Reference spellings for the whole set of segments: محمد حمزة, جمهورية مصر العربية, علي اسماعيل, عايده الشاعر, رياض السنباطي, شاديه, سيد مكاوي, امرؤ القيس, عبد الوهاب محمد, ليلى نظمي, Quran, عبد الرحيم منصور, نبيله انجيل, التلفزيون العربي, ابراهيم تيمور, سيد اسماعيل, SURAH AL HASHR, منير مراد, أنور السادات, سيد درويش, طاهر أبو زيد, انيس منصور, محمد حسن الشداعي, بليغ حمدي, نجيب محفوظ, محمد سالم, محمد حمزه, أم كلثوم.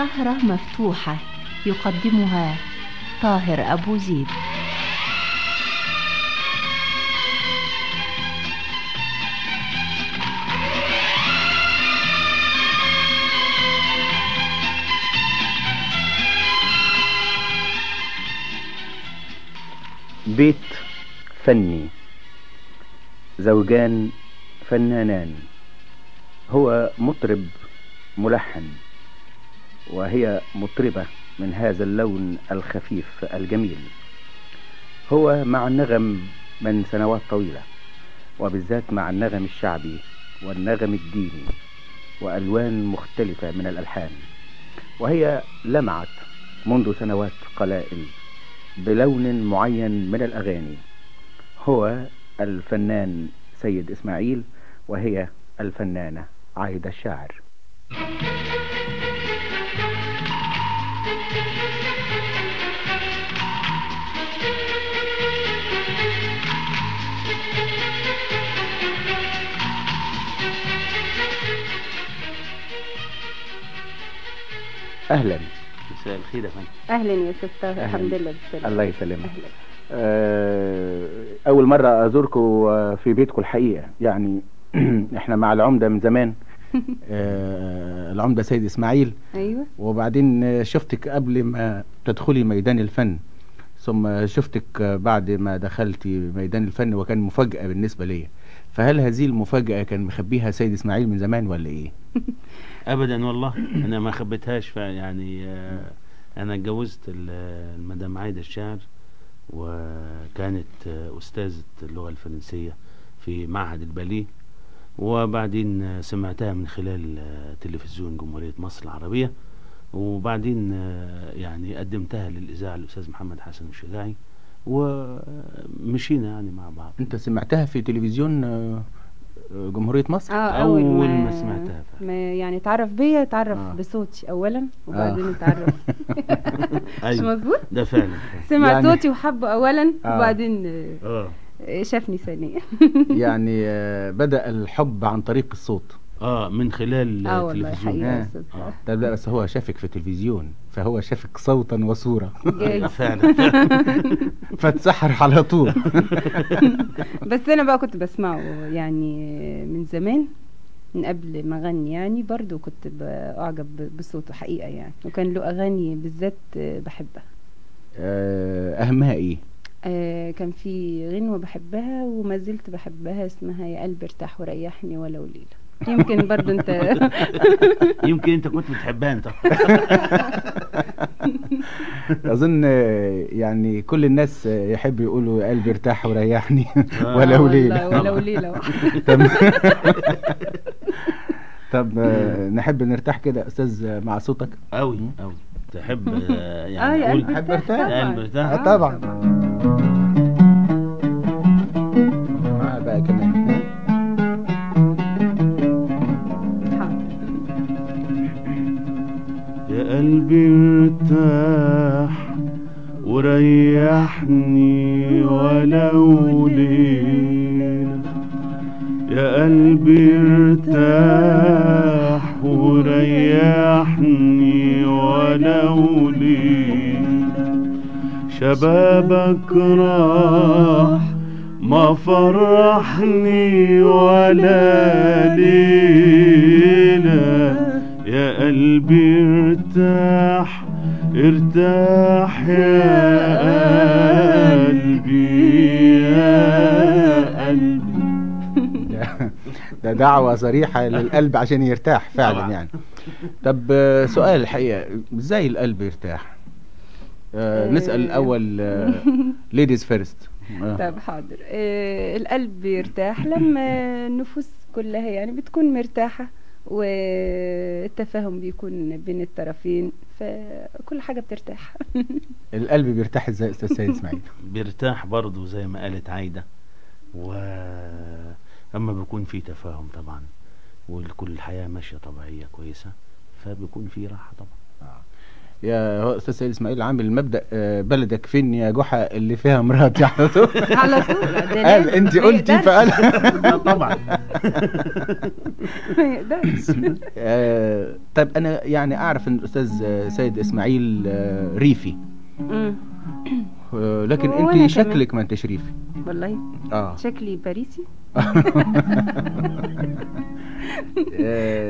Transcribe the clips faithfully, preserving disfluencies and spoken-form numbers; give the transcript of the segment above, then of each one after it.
سهرة مفتوحة يقدمها طاهر أبو زيد. بيت فني، زوجان فنانان، هو مطرب ملحن وهي مطربة من هذا اللون الخفيف الجميل. هو مع النغم من سنوات طويلة، وبالذات مع النغم الشعبي والنغم الديني وألوان مختلفة من الألحان، وهي لمعت منذ سنوات قلائل بلون معين من الأغاني. هو الفنان سيد اسماعيل وهي الفنانة عايده الشاعر. اهلا. مساء الخير يا فندم. اهلا يا استاذ. الحمد لله بالسلامه. الله يسلمك. أول مرة أزوركم في بيتكم الحقيقة، يعني إحنا مع العمدة من زمان، العمدة سيد إسماعيل. أيوة. وبعدين شفتك قبل ما تدخلي ميدان الفن، ثم شفتك بعد ما دخلتي ميدان الفن، وكان مفاجأة بالنسبة لي. فهل هذه المفاجأة كان مخبيها سيد إسماعيل من زمان ولا إيه؟ أبدا والله أنا ما خبيتهاش. يعني أنا اتجوزت المدام عايده الشاعر، وكانت أستاذة اللغة الفرنسية في معهد الباليه، وبعدين سمعتها من خلال تلفزيون جمهورية مصر العربية، وبعدين يعني قدمتها للإذاعة الأستاذ محمد حسن الشداعي، ومشينا يعني مع بعض. أنت سمعتها في تلفزيون جمهورية مصر؟ آه، أول, أول ما, ما سمعتها ما يعني تعرف بيا، تعرف آه. بصوتي أولا وبعدين آه. تعرف. مش مظبوط؟ ده فعلا سمع يعني صوتي وحبه أولا آه. وبعدين آه. شافني ثانية. يعني آه بدأ الحب عن طريق الصوت اه من خلال آه التلفزيون. آه. آه. ده بس هو شافك في التلفزيون، فهو شافك صوتا وصورة فعلا. فاتسحر على طول. بس انا بقى كنت بسمعه يعني من زمان، من قبل ما اغني يعني، برضو كنت اعجب بصوته حقيقة يعني، وكان له اغاني بالذات بحبها. آه اهمها ايه؟ آه كان في غنوة بحبها وما زلت بحبها، اسمها يا قلبي ارتاح وريحني ولو ليلة. يمكن برضه انت يمكن انت كنت بتحبها انت. اظن يعني كل الناس يحب يقولوا قلبي ارتاح وريحني ولو ليله ولو ليله. طب نحب نرتاح كده استاذ مع صوتك. قوي قوي تحب يعني قول قلبي ارتاح طبعا. بقى كمان قلبي ارتاح وريحني ولو ليلة، يا قلبي ارتاح وريحني ولو ليلة، شبابك راح ما فرحني ولا ليلة، يا قلبي ارتاح ارتاح يا قلبي يا قلبي. ده دعوة صريحة للقلب عشان يرتاح فعلا يعني. طب سؤال الحقيقة، ازاي القلب يرتاح؟ آه نسأل الأول ليديز فيرست. طب حاضر. آه القلب يرتاح لما النفوس كلها يعني بتكون مرتاحة، والتفاهم بيكون بين الطرفين، فكل حاجه بترتاح. القلب بيرتاح ازاي يا استاذ سيد اسماعيل؟ بيرتاح برضه زي ما قالت عايده، واما بيكون في تفاهم طبعا، والكل الحياه ماشيه طبيعيه كويسه، فبيكون في راحه طبعا. يا استاذ سيد اسماعيل عامل مبدا بلدك فين يا جحا اللي فيها مراتي على طول على طول قال انت قلتي فقال طبعا ما يقدرش. طب انا يعني اعرف ان الاستاذ سيد اسماعيل ريفي لكن انت شكلك ما انتش ريفي والله. اه شكلي باريسي.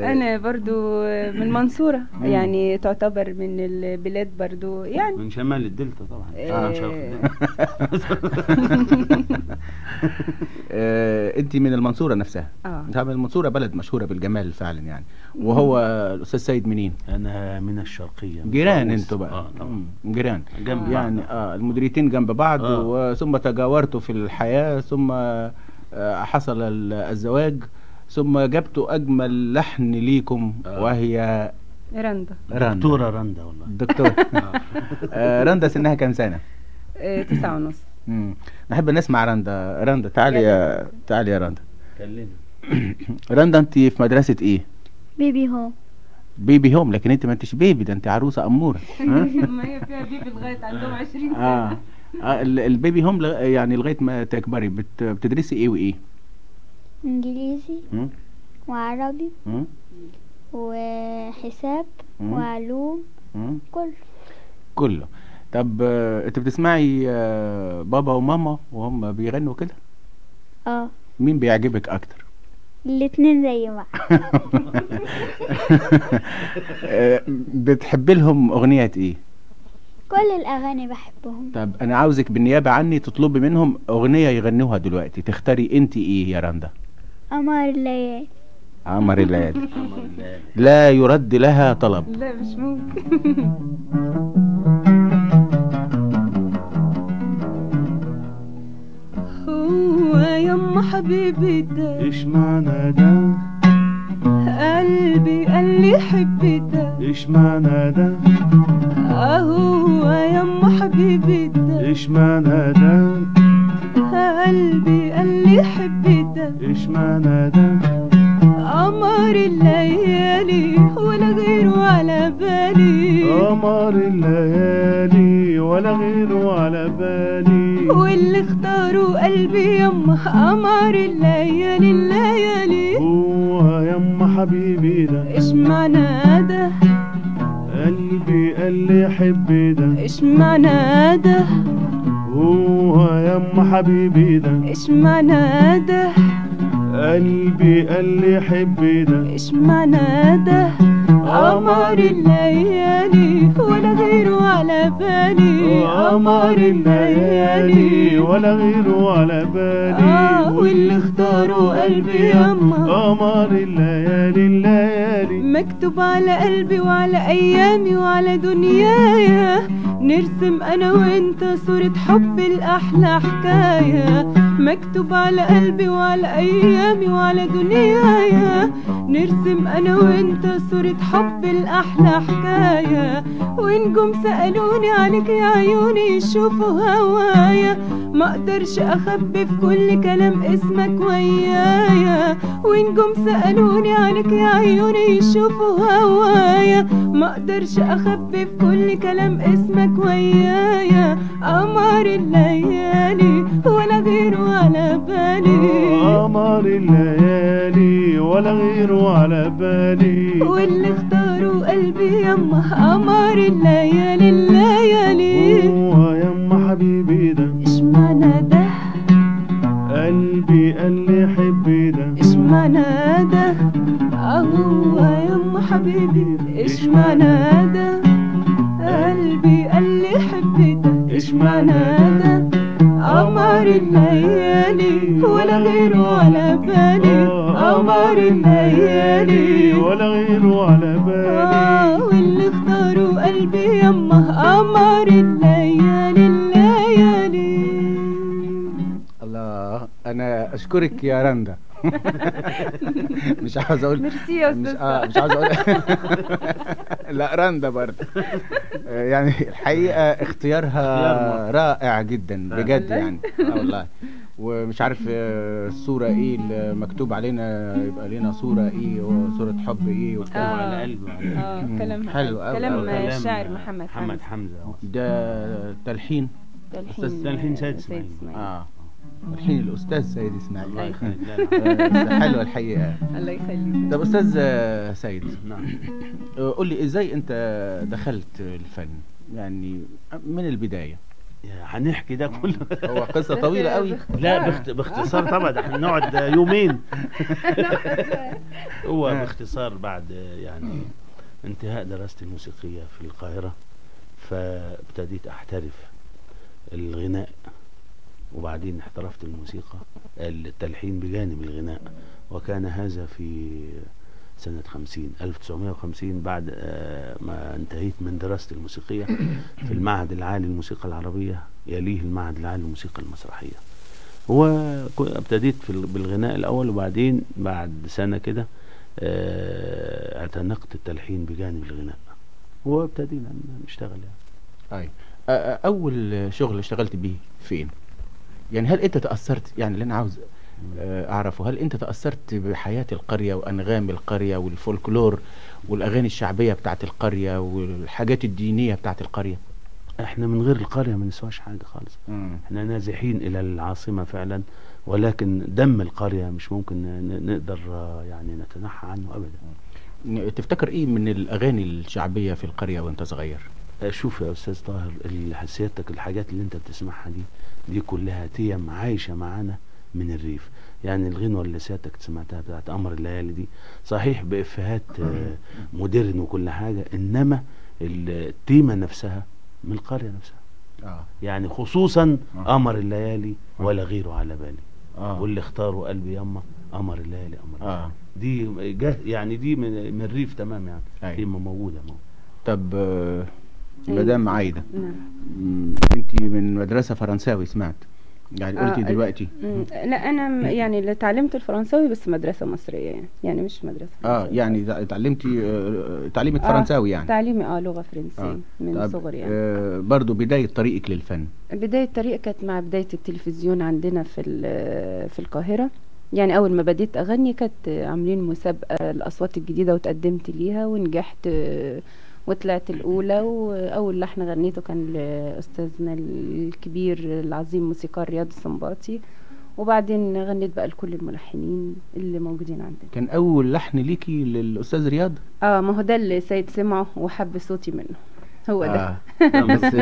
انا برضو من منصورة يعني تعتبر من البلاد برضو يعني من شمال الدلتا طبعا. آه انت من المنصورة نفسها. اه طبعا المنصورة بلد مشهورة بالجمال فعلا يعني. وهو الاستاذ سيد منين؟ انا من الشرقية. جيران انتوا بقى. اه طبعا جيران جنب يعني. اه المديريتين جنب بعض ثم تجاورتوا في الحياة ثم حصل الزواج ثم جبتوا اجمل لحن ليكم وهي رندا. دكتوره رندا والله دكتوره. رندا سنها كام سنه؟ تسعة ونص. نحب نسمع رندا. رندا تعالي يا تعالي يا رندا كلمني. رندا انت في مدرسه ايه؟ بيبي هوم. بيبي هوم لكن انت ما انتش بيبي ده انت عروسه اموره. ما هي فيها بيبي لغايه عندهم عشرين سنه. اه البيبي هوم يعني لغايه ما تكبري بتدرسي ايه وايه؟ انجليزي م? وعربي م? وحساب م? وعلوم م? كله كله. طب انت بتسمعي بابا وماما وهم بيغنوا كده؟ اه مين بيعجبك اكتر؟ الاتنين زي بعض. بتحبي لهم اغنيات ايه؟ كل الاغاني بحبهم. طب انا عاوزك بالنيابه عني تطلبي منهم اغنيه يغنوها دلوقتي، تختاري انت ايه يا رندا؟ قمر الليالي. قمر الليالي. لا يرد لها طلب. لا مش ممكن. هو يما حبيبي ده ايش معنى ده؟ قلبي قال لي حبي ده ايش معنى ده؟ اهو يما حبيبي ده ايش معنى ده؟ قلبي قال لي حبي ده ايش معنى ده؟ قمر الليالي ولا غيره على بالي. قمر الليالي ولا غيره على بالي. واللي اختاروا قلبي يما قمر الليالي الليالي. هو يما حبيبي ده ايش معنى ده؟ قلبي قال لي حبي ده ايش معنى ده؟ هو يما حبيبي ده ايش معنى ده؟ قلبي قال لي حبي ده ايش معنى ده؟ قمر الليالي ولا غيره على بالي. قمر الليالي ولا غيره على بالي. آه واللي اختاروا قلبي يما قمر الليالي الليالي. مكتوب على قلبي وعلى ايامي وعلى دنيايا نرسم انا وانت صورة حب الاحلى حكاية. مكتوب على قلبي وعلى ايامي وعلى دنيايا نرسم انا وانت صورة حب الاحلى حكاية. ونجوم سألوني عليك يا عيوني يشوفوا هوايا. ما اقدرش اخبي في كل كلام اسمك ويايا. ونجوم سألوني عليك يا عيوني يشوفوا هوايا. ما اقدرش اخبي في كل كلام اسمك ويايا. قمر الليالي ولا غيره على بالي. قمر الليالي ولا غيره على بالي. واللي اختاروا قلبي يما قمر الليالي الليالي. هو يما حبيبي ده ايش معنى ده؟ قلبي قال لي حبي ده ايش معنى ده؟ اهو يما حبيبي ايش معنى ده؟ قلبي قال لي حبي ده ايش معنى ده؟ قمر الليالي ولا غيره على بالي. قمر الليالي ولا غيره على بالي. واللي اختاروا قلبي يما قمر الليالي الليالي. الله انا اشكرك يا رندا. مش عاوز اقول ميرسي يا استاذ. اه مش عاوز اقول لا رندا برضه يعني الحقيقه اختيارها رائع جدا بجد يعني. اه والله ومش عارف الصورة ايه اللي مكتوب علينا، يبقى لنا صورة ايه وصورة حب ايه وكلام على قلبه. اه كلام حلو قوي، كلام الشاعر محمد محمد حمزة. ده تلحين تلحين تلحين سيد اسماعيل. اه الحين الاستاذ سيد اسماعيل. الله يخليك. حلوه الحقيقه. الله يخليك. طب استاذ سيد، نعم، قول لي ازاي انت دخلت الفن يعني من البدايه؟ هنحكي ده كله، هو قصه طويله قوي. لا باختصار طبعا، احنا نقعد يومين. هو باختصار بعد يعني انتهاء دراستي الموسيقيه في القاهره، فابتديت احترف الغناء، وبعدين احترفت الموسيقى التلحين بجانب الغناء، وكان هذا في سنة خمسين ألف وتسعمائة وخمسين، بعد ما انتهيت من دراستي الموسيقية في المعهد العالي للموسيقى العربية، يليه المعهد العالي للموسيقى المسرحية. وابتديت بالغناء الأول، وبعدين بعد سنة كده اعتنقت التلحين بجانب الغناء، وابتدينا نشتغل يعني. أي أول شغل اشتغلت بيه فين؟ يعني هل انت تاثرت، يعني اللي انا عاوز اعرفه، هل انت تاثرت بحياه القريه وانغام القريه والفولكلور والاغاني الشعبيه بتاعت القريه والحاجات الدينيه بتاعت القريه؟ احنا من غير القريه ما نسواش حاجه خالص. مم. احنا نازحين الى العاصمه فعلا، ولكن دم القريه مش ممكن نقدر يعني نتنحى عنه ابدا. تفتكر ايه من الاغاني الشعبيه في القريه وانت صغير؟ شوف يا استاذ طاهر، سيادتك الحاجات اللي انت بتسمعها دي دي كلها تيم عايشه معانا من الريف. يعني الغنوه اللي سيادتك سمعتها بتاعت قمر الليالي دي صحيح بافيهات مودرن وكل حاجه، انما التيمه نفسها من القريه نفسها. يعني خصوصا قمر الليالي ولا غيره على بالي، واللي اختاروا قلبي يما قمر الليالي قمر الليالي، دي يعني دي من الريف تمام، يعني تيمه موجوده. طب مدام عايده، نعم، انت من مدرسه فرنساوي سمعت، يعني قلتي آه دلوقتي. لا انا يعني اللي اتعلمت الفرنساوي بس مدرسه مصريه يعني، يعني مش مدرسه اه يعني اتعلمتي آه تعليمة آه فرنساوي يعني تعليمي اه لغه فرنسيه آه من صغري يعني. آه برضو بدايه طريقك للفن، بدايه طريقي كانت مع بدايه التلفزيون عندنا في في القاهره. يعني اول ما بديت اغني كانت عاملين مسابقه الاصوات الجديده، وتقدمت ليها ونجحت آه وطلعت الأولى. وأول لحن غنيته كان لأستاذنا الكبير العظيم موسيقار رياض السنباطي، وبعدين غنيت بقى لكل الملحنين اللي موجودين عندنا. كان أول لحن ليكي للأستاذ رياض؟ اه ما هو ده اللي السيد سمعه وحب صوتي منه، هو ده. آه بس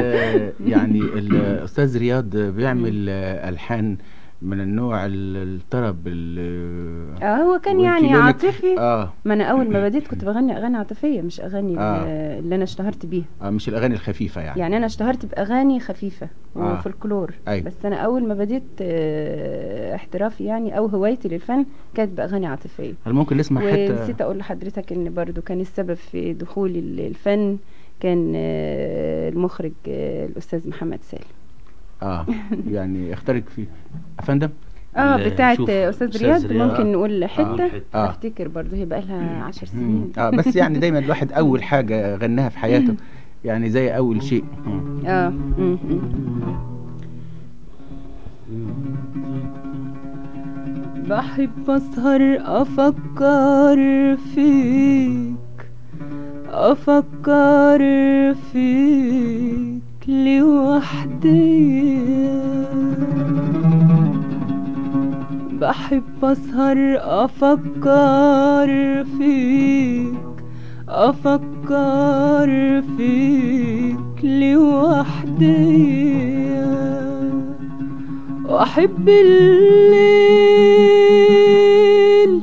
يعني الأستاذ رياض بيعمل ألحان من النوع الطرب ال اه هو كان يعني عاطفي. اه ما انا اول ما بديت كنت بغني اغاني عاطفيه، مش اغاني آه اللي انا اشتهرت بيها، اه مش الاغاني الخفيفه يعني. يعني انا اشتهرت باغاني خفيفه آه وفولكلور. بس انا اول ما بديت احترافي يعني او هوايتي للفن كانت باغاني عاطفيه. هل ممكن نسمع حته؟ ونسيت اقول لحضرتك ان برضو كان السبب في دخولي الفن كان المخرج الاستاذ محمد سالم. اه يعني اختارك في افندم اه بتاعت استاذ رياض. ممكن نقول حته آه. افتكر برضه هي بقى لها عشر سنين اه بس يعني دايما الواحد اول حاجه غناها في حياته يعني زي اول شيء. اه بحب اسهر افكر فيك افكر فيك لوحدي، بحب اسهر افكر فيك افكر فيك لوحدي، واحب الليل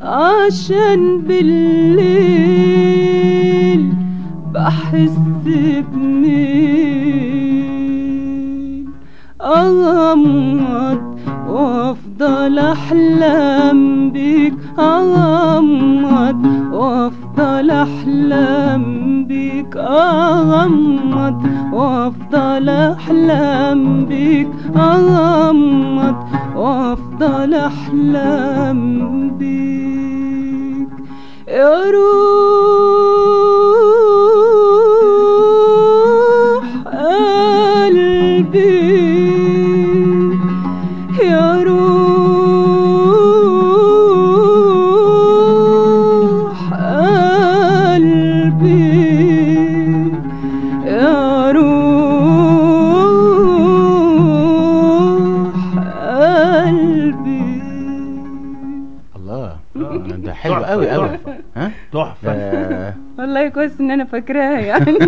عشان بالليل بحس بنيل، اغمض وافضل احلم بيك، اغمض وافضل احلم بيك، اغمض وافضل احلم بيك، اغمض وافضل احلم بيك يا روح قلبي يا حلو قوي قوي ها تحفه والله كويس ان انا فاكراها يعني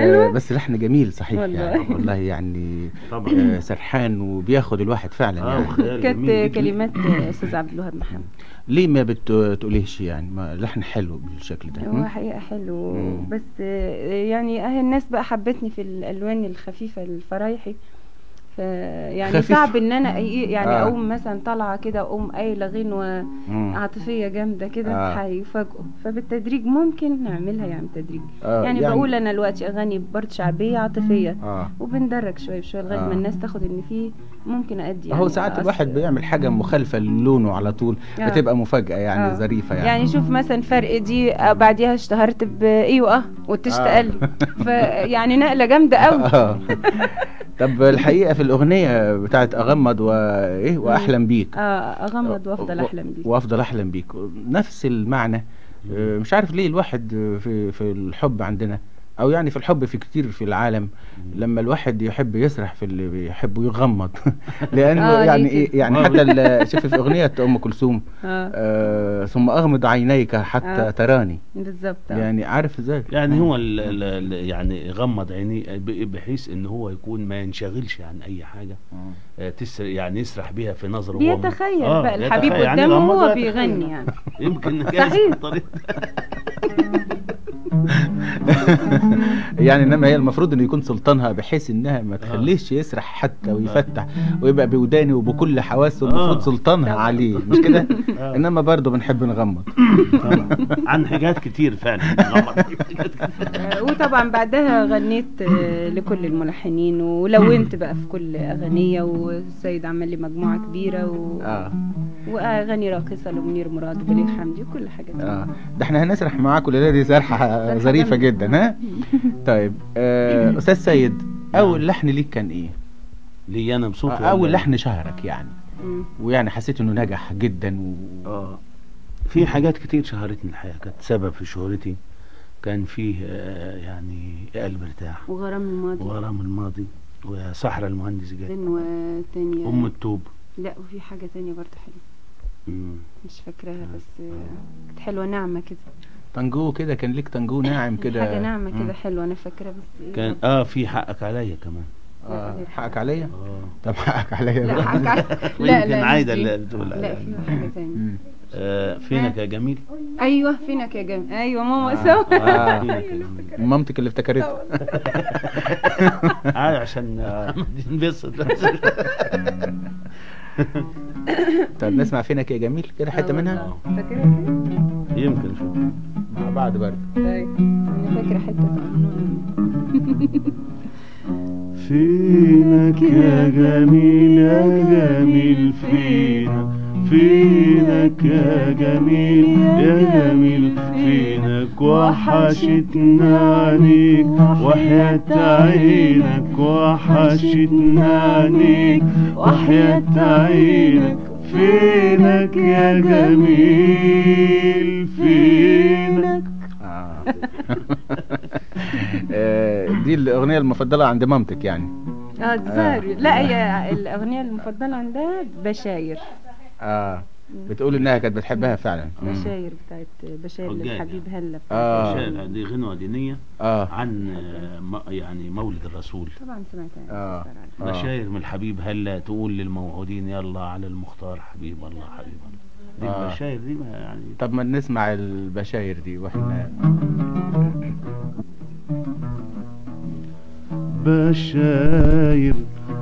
حلوه بس لحن جميل صحيح يعني والله يعني طبعا سرحان وبياخد الواحد فعلا يعني كانت كلمات استاذ عبد الوهاب محمد ليه ما بتقوليش يعني لحن حلو بالشكل ده هو حقيقه حلو بس يعني اهي الناس بقى حبتني في الالوان الخفيفه الفرايحي يعني خفيف. صعب ان انا يعني آه. اقوم مثلا طالعه كده اقوم قايله غنوه عاطفيه جامده كده هيفاجئوا آه. فبالتدريج ممكن نعملها يعني تدريج آه. يعني, يعني بقول انا دلوقتي اغاني برضه شعبيه عاطفيه آه. وبندرج شويه بشويه لغايه آه. ما الناس تاخد ان في ممكن ادي يعني هو ساعات الواحد بيعمل حاجه مخالفه للونه على طول آه. بتبقى مفاجاه يعني آه. ظريفه يعني يعني شوف مثلا فرق دي بعديها اشتهرت بايوه وتشتقل آه. فيعني نقله جامده قوي آه. طب الحقيقه في الاغنيه بتاعت اغمض وايه واحلم بيك اه اغمض وافضل احلم بيك وافضل احلم بيك نفس المعنى مش عارف ليه الواحد في في الحب عندنا او يعني في الحب في كتير في العالم لما الواحد يحب يسرح في اللي بيحبه يغمض لانه يعني ايه يعني حتى شوف في اغنيه ام كلثوم آه ثم اغمض عينيك حتى تراني بالظبط يعني عارف ازاي يعني هو ال ال يعني غمض عينيه بحيث ان هو يكون ما ينشغلش عن اي حاجه آه تسر يعني يسرح بيها في نظره هو بيتخيل آه بقى الحبيب قدامه هو بيغني يعني يمكن صحيح يعني انما هي المفروض انه يكون سلطانها بحيث انها ما تخليش يسرح حتى ويفتح ويبقى بوداني وبكل حواسه المفروض سلطانها عليه مش كده؟ انما برضه بنحب نغمض عن حاجات كتير فعلا وطبعا بعدها غنيت لكل الملحنين ولونت بقى في كل اغنيه والسيد عمل لي مجموعه كبيره و... اه واغاني راقصه لمنير مراد وبليغ حمدي وكل حاجه اه ده احنا هنسرح معاكم الليله دي سرحه ظريفه جدا ها طيب آه استاذ سيد اول لحن ليك كان ايه؟ لي انا بصوتي آه اول لحن شهرك يعني ويعني حسيت انه نجح جدا و... اه في حاجات كتير شهرتني الحقيقه كانت سبب في شهرتي كان فيه آه يعني قلب ارتاح وغرام الماضي وغرام الماضي وصحراء المهندس جاي غنوه ثانيه ام الطوب لا وفي حاجه ثانيه برضه حلوه مش فاكراها بس كانت حلوه ناعمه كده تنجو كده كان ليك تنجو ناعم كده حاجه ناعمه كده حلوه انا فاكره بس كان اه في حقك عليا كمان اه حقك عليا اه طب حقك عليا لا حقك عليا لا لا عايده اللي بتقول لا في حاجه ثانيه آه فينك يا جميل ايوه فينك يا جميل ايوه ماما سوا مامتك اللي افتكرتها عادي عشان ننبسط طب نسمع فينك يا جميل كده حته منها فاكرها يمكن شوف مع بعض برده ايوه انا فاكره حته فينك يا جميل يا جميل فينك فينك يا جميل يا جميل فينك وحشتنا عينيك وحياة عينك وحشتنا عينيك وحياة عينك فينك يا جميل فينك دي الأغنية المفضلة عند مامتك يعني اه دي لا هي الأغنية المفضلة عندها بشاير اه بتقول انها كانت بتحبها فعلا بشاير بتاعت بشاير للحبيب هلا اه بشاير دي غنوه دينيه آه. عن يعني مولد الرسول طبعا سمعتها آه. آه. بشاير من الحبيب هلا تقول للموعودين يلا على المختار حبيب الله حبيب الله آه. دي البشاير دي ما يعني طب ما نسمع البشاير دي واحنا بشاير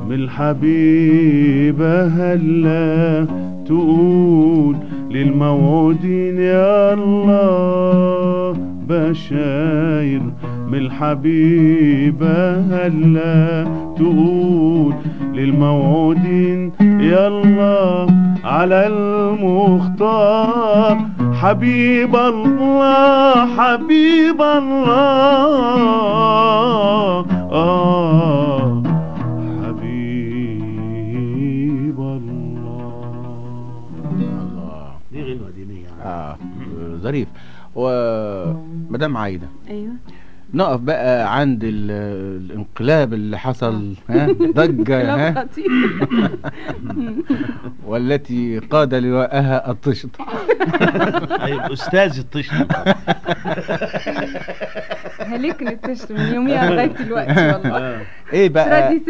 من الحبيب هلا تقول للموعودين يا الله بشاير من الحبيبة هلا تقول للموعودين يا الله على المختار حبيب الله حبيب الله آه ظريف ومدام عايده ايوه نقف بقى عند الانقلاب اللي حصل، ها ضجة ها والتي قاد لواءها الطشت. أي أستاذ الطشت هلكنا الطشت من يوميها لغاية دلوقتي والله. إيه بقى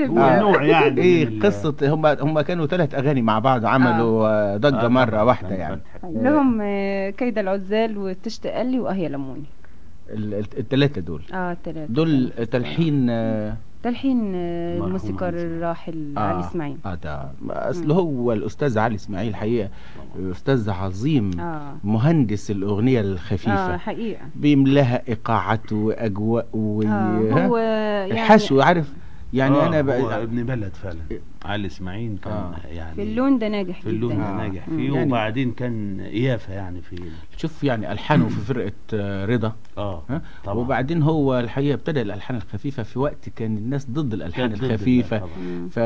نوع يعني إيه قصة هم هم كانوا ثلاث أغاني مع بعض عملوا ضجة مرة واحدة يعني. لهم كيد العزال والطشت قلي وأهيا لموني. التلاتة دول اه التلاتة دول تلحين آه تلحين آه الموسيقار الراحل آه علي اسماعيل. اه ده اصل هو الاستاذ علي اسماعيل حقيقه استاذ عظيم، آه مهندس الاغنيه الخفيفه، اه حقيقه بيملاها ايقاعاته واجواءه و آه هو يعني الحشو، عارف يعني آه انا بقى هو ابن بلد فعلا. علي اسماعيل كان آه يعني في اللون ده ناجح في اللون ده ناجح فيه يعني، وبعدين كان إيافة يعني في شوف يعني ألحانه في فرقة رضا اه طبعا. وبعدين هو الحقيقة ابتدى الألحان الخفيفة في وقت كان الناس ضد الألحان الخفيفة طبعا. ف...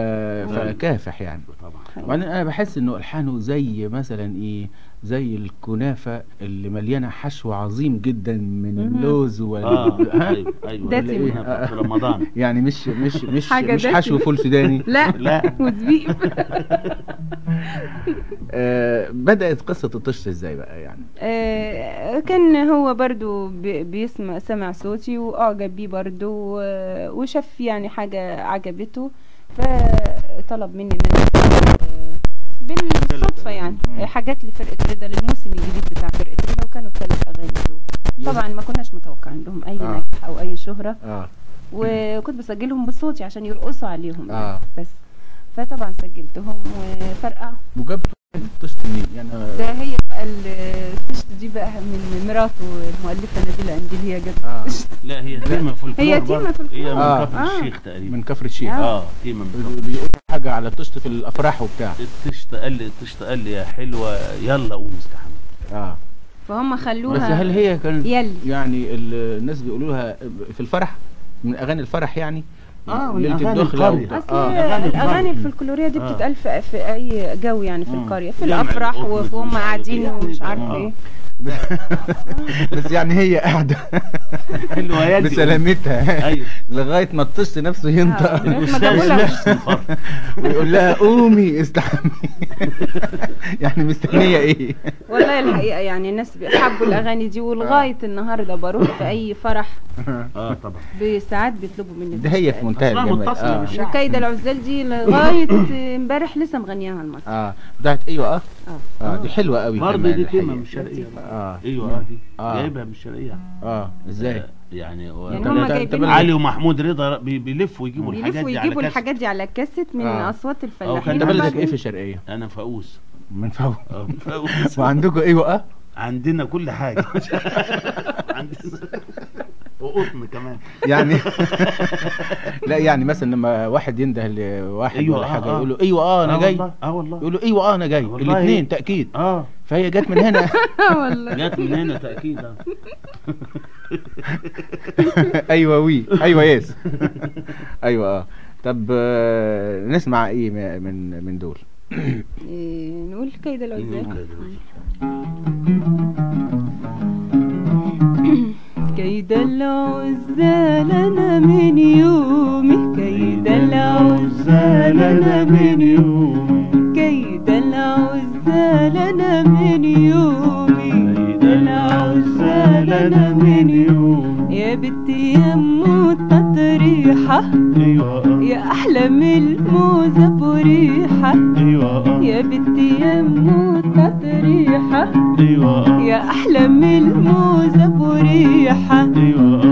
فكافح يعني طبعا. وبعدين أنا بحس إنه ألحانه زي مثلا إيه زي الكنافة اللي مليانة حشو عظيم جدا من اللوز وال آه. أيوة أيوة في رمضان يعني مش مش مش مش حشو فول سوداني لا لا وزبيب. آه بدأت قصة الطشت ازاي بقى يعني؟ آه كان هو برضو بيسمع سمع صوتي واعجب بيه برضو وشاف يعني حاجة عجبته فطلب مني ان انا بالصدفة يعني حاجات لفرقة رضا للموسم الجديد بتاع فرقة رضا وكانوا الثلاث اغاني دول. طبعا ما كناش متوقعين لهم اي آه. نجاح او اي شهرة آه. وكنت بسجلهم بصوتي عشان يرقصوا عليهم آه. يعني بس فطبعا سجلتهم وفرقة وجبتوا الطشت منين يعني؟ ده هي الطشت دي بقى من مراته المؤلفة نبيله انجيل هي جت آه. لا هي تيمة في الكور هي تيمة في الكور هي من آه. كفر آه. الشيخ تقريبا من كفر الشيخ اه تيمة بيقولوا حاجة على الطشت في الافراح وبتاع الطشت قال الطشت قال يا حلوة يلا قوم استحمل اه فهم خلوها. بس هل هي كانت يعني الناس بيقولوها في الفرح من اغاني الفرح يعني؟ اه والاغاني القريه اصل آه. الاغاني الفلكلوريه دي بتتقال في, في اي جو يعني في القريه في الافراح وهم قاعدين ومش عارف ايه بس يعني هي قاعده بسلامتها لغايه ما الطشت نفسه ينطق ويقول لها قومي استحمي يعني مستنيه ايه؟ والله الحقيقه يعني الناس حبوا الاغاني دي ولغايه النهارده بروح في اي فرح اه طبعا بساعات بيطلبوا مني ده هي في منتهى الجمال وكايده العزال دي لغايه امبارح لسه مغنياها المصري اه بتاعت ايوه اه اه دي حلوه قوي برضه دي كلمه مش شرقيه اه ايوه دي جايبها مش شرقيه اه ازاي؟ يعني علي ومحمود رضا بيلفوا يجيبوا الحاجات دي على بيلفوا يجيبوا الحاجات دي على كاسيت من اصوات الفلاحين. انت بلدك ايه في الشرقيه؟ انا فاقوس من فوق وعندكم ايوه اه؟ عندنا كل حاجه عندنا وقطن كمان يعني لا يعني مثلا لما واحد ينده لواحد أيوة ولا حاجه آه يقول له ايوه اه انا آه جاي اه والله يقول له ايوه اه انا جاي الاثنين تاكيد اه فهي جت من هنا والله جت من هنا تاكيد اه ايوه وي ايوه ياس ايوه اه طب آه نسمع ايه من من دول؟ نقول كيد العزال. كيد العزال انا من يومي كيد العزال انا من يومي كيد العزال انا من يومي كيد العزال انا من يومي يا بنتي يا ام التطريحه يا احلى من الموزه بريحه يا بنتي يا ام التطريحه يا احلى من الموزه بريحه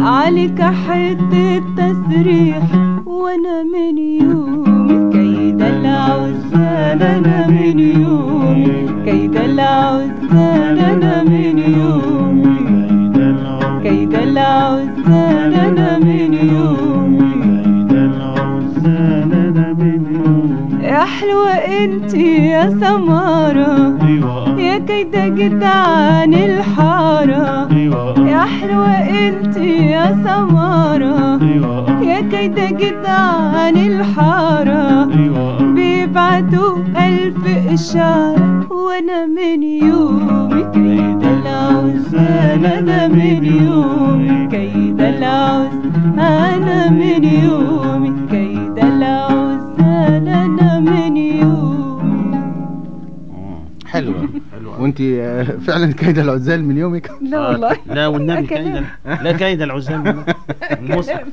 عليك حته تسريح وانا من يومي كيد العزال انا من يومي كيد العزال انا من يومي كيد العزال انا من يومي يا حلوة انتي يا سمارة يا كيدة جت عن الحارة يا حلوة انتي يا سمارة يا كيدة جت عن الحارة بيبعتوا ألف إشارة وأنا من يومي كيد العزال أنا من يومي كيد العزال وانت فعلا كيد العزال من يومك؟ لا والله لا والنبي كيد لا كيد العزال المسرح.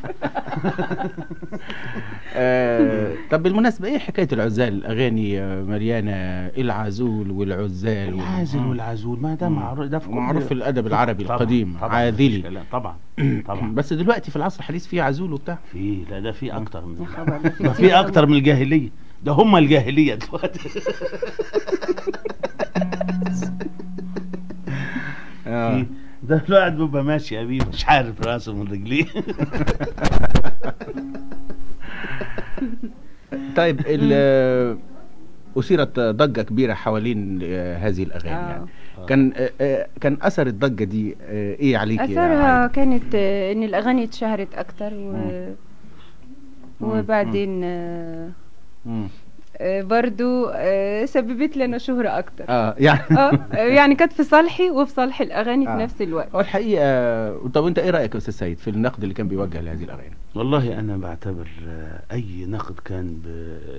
طب بالمناسبه ايه حكايه العزال؟ الاغاني مليانه العزول والعزال العازل والعزول، ما ده معروف، ده معروف في الادب العربي القديم عاذلي طبعا طبعا. بس دلوقتي في العصر الحديث في عزول وبتاع، في لا ده في اكتر من في اكتر من الجاهليه، ده هم الجاهليه دلوقتي. اه ده الواحد بيبقى ماشي يا بيه مش عارف راسه من رجليه. طيب أثيرت ضجة كبيرة حوالين هذه الأغاني آه. يعني آه. كان آه كان أثر الضجة دي آه إيه عليك؟ أثرها كانت آه إن الأغاني اتشهرت أكتر و مم. وبعدين آه مم. آه برضو آه سببت لنا شهرة أكتر آه يعني آه يعني كانت في صالحي وفي صالح الأغاني آه. في نفس الوقت. والحقيقة طب أنت إيه رأيك يا أستاذ سيد في النقد اللي كان بيوجه لهذه الأغاني؟ والله أنا بعتبر أي نقد كان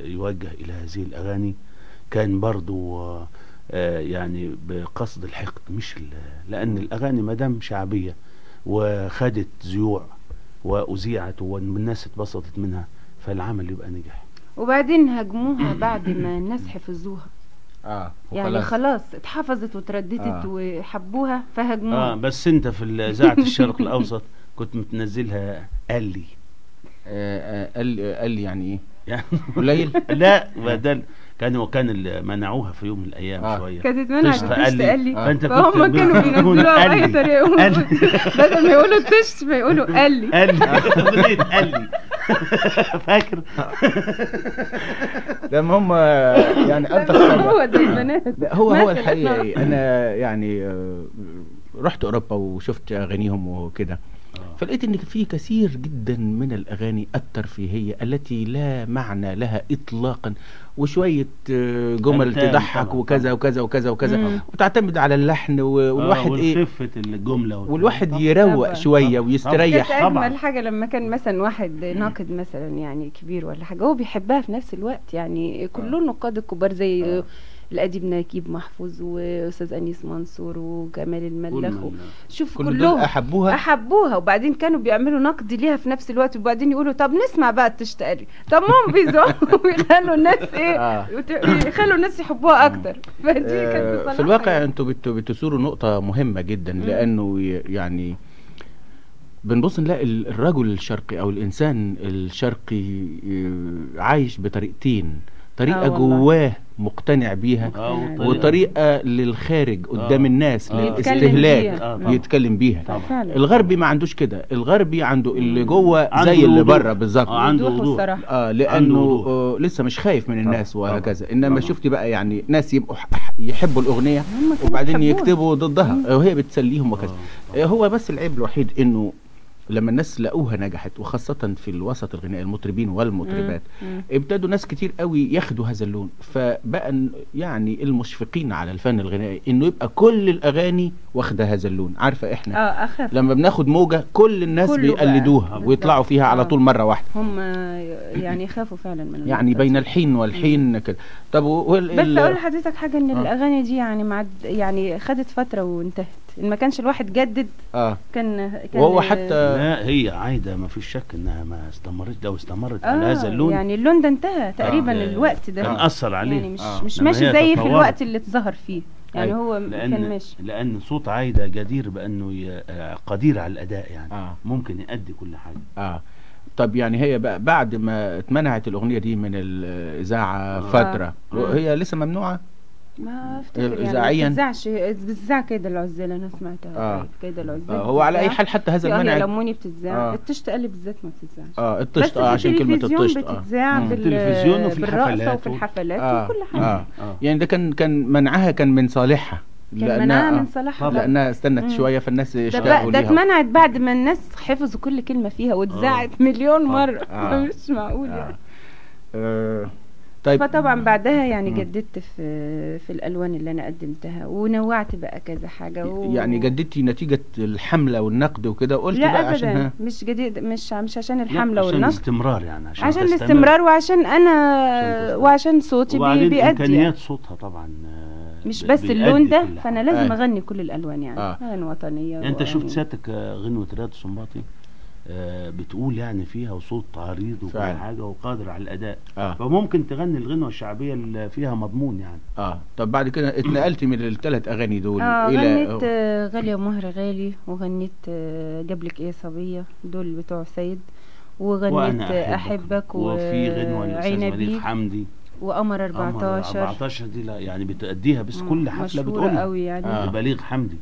بيوجه إلى هذه الأغاني كان برضو آه يعني بقصد الحقد، مش لأن الأغاني مدام شعبية وخدت زيوع وأذيعت والناس اتبسطت منها فالعمل يبقى نجح. وبعدين هاجموها بعد ما الناس حفظوها آه يعني خلاص اتحفظت وترددت آه وحبوها فهاجموها. اه بس انت في إذاعة الشرق الأوسط كنت متنزلها قال لي آه آه قال قال يعني ايه؟ يعني قليل؟ لا بدل كان وكان منعوها في يوم من الايام آه. شويه كانت منعت تشتقلي فانت فهم كانوا بينزلوها اكتر يقولوا بدل ما يقولوا تشت ما يقولوا قلي قلي قلي فاكر ده هم يعني انت هو ده البنات هو هو الحقيقه انا يعني رحت اوروبا وشفت اغانيهم وكده فلقيت ان في كثير جدا من الاغاني الترفيهيه التي لا معنى لها اطلاقا وشويه جمل تضحك وكذا وكذا وكذا وكذا وتعتمد على اللحن والواحد آه ايه خفه الجمله والواحد يروق شويه ويستريح. طبعا اجمل حاجه لما كان مثلا واحد ناقد مثلا يعني كبير ولا حاجه هو بيحبها في نفس الوقت، يعني كل النقاد الكبار زي آه. الأديب نجيب محفوظ واستاذ انيس منصور وجمال الملخ شوف كل كلهم احبوها احبوها وبعدين كانوا بيعملوا نقد ليها في نفس الوقت وبعدين يقولوا طب نسمع بقى تشتقلي. طب هم بيزقوا ويخلوا الناس ايه آه. يخلوا الناس يحبوها اكتر. فدي كانت في الواقع انتوا بتثوروا نقطه مهمه جدا مم. لانه يعني بنبص نلاقي الرجل الشرقي او الانسان الشرقي عايش بطريقتين، طريقه جواه مقتنع بيها وطريقه للخارج قدام الناس للاستهلاك يتكلم بيها. الغربي ما عندوش كده، الغربي عنده اللي جوه زي اللي بره بالظبط عنده وضوح اه لانه آه لسه مش خايف من الناس وهكذا. انما شفتي بقى يعني ناس يبقوا يحبوا الاغنيه وبعدين يكتبوا ضدها وهي بتسليهم وكذا. هو بس العيب الوحيد انه لما الناس لقوها نجحت وخاصة في الوسط الغنائي المطربين والمطربات ابتدوا ناس كتير قوي ياخدوا هذا اللون، فبقى يعني المشفقين على الفن الغنائي انه يبقى كل الاغاني واخده هذا اللون. عارفه احنا آه أخف. لما بناخد موجه كل الناس بيقلدوها ويطلعوا فيها على طول مره واحده، هم يعني يخافوا فعلا من يعني بين الحين والحين كده. طب بس اقول لحضرتك حاجه ان آه. الاغاني دي يعني مع يعني خدت فتره وانتهت، ان ما كانش الواحد جدد آه. كان كان وهو حتى لا هي عايده ما فيش شك انها ما استمرتش، لو استمرت آه على هذا اللون يعني اللون ده انتهى تقريبا آه الوقت ده كان اثر عليه يعني مش آه. مش ماشي زي في الوقت اللي اتظهر فيه يعني هو كان ماشي لان صوت عايده جدير بانه قدير على الاداء يعني آه. ممكن يأدي كل حاجه اه. طب يعني هي بقى بعد ما اتمنعت الاغنيه دي من الاذاعه آه. فتره آه. هي لسه ممنوعه ما افتكر يعني بتزعش بتزع كده العزال انا سمعتها آه. كده العزال آه. هو على اي حال حتى هذا المنع اللموني بتتزع آه. التشت قال بالذات ما بتتزعش اه التشت اه عشان كلمه التشت بتتزع في التلفزيون وفي الحفلات وفي الحفلات آه. وكل حاجه آه. آه. يعني ده كان كان منعها كان من صالحها لأنها من صلاحها لأنها استنت مم. شوية فالناس اشتاقوا ليها. ده اتمنعت بعد ما الناس حفظوا كل كلمة فيها واتزعت مليون مرة مش معقول يعني. طيب. فطبعا بعدها يعني م. جددت في في الالوان اللي انا قدمتها، ونوعت بقى كذا حاجه و... يعني جددتي نتيجه الحمله والنقد وكده؟ قلت لا بقى عشان ها... مش جديد، مش مش عشان الحمله والنقد، عشان الاستمرار يعني، عشان, عشان الاستمرار وعشان انا عشان وعشان صوتي بيأدي، وبعدين امكانيات صوتها طبعا مش بس اللون ده، فانا لازم اغني كل الالوان يعني آه. اغاني وطنيه يعني. انت شفت سيادتك غنوه رياض السنباطي آه بتقول يعني فيها وصوت عريض وكل حاجه وقادر على الاداء آه. فممكن تغني الغنوه الشعبيه اللي فيها مضمون يعني اه. طب بعد كده اتنقلت من الثلاث اغاني دول آه الى غنيت آه غاليه ومهر غالي، وغنيت آه جابلك ايه صبيه، دول بتوع سيد، وغنيت احبك، وفي غنوه للاستاذ بليغ حمدي، وقمر أربعتاشر أربعتاشر دي لا يعني بتأديها بس كل حفله بتقولها قوي يعني آه. بليغ حمدي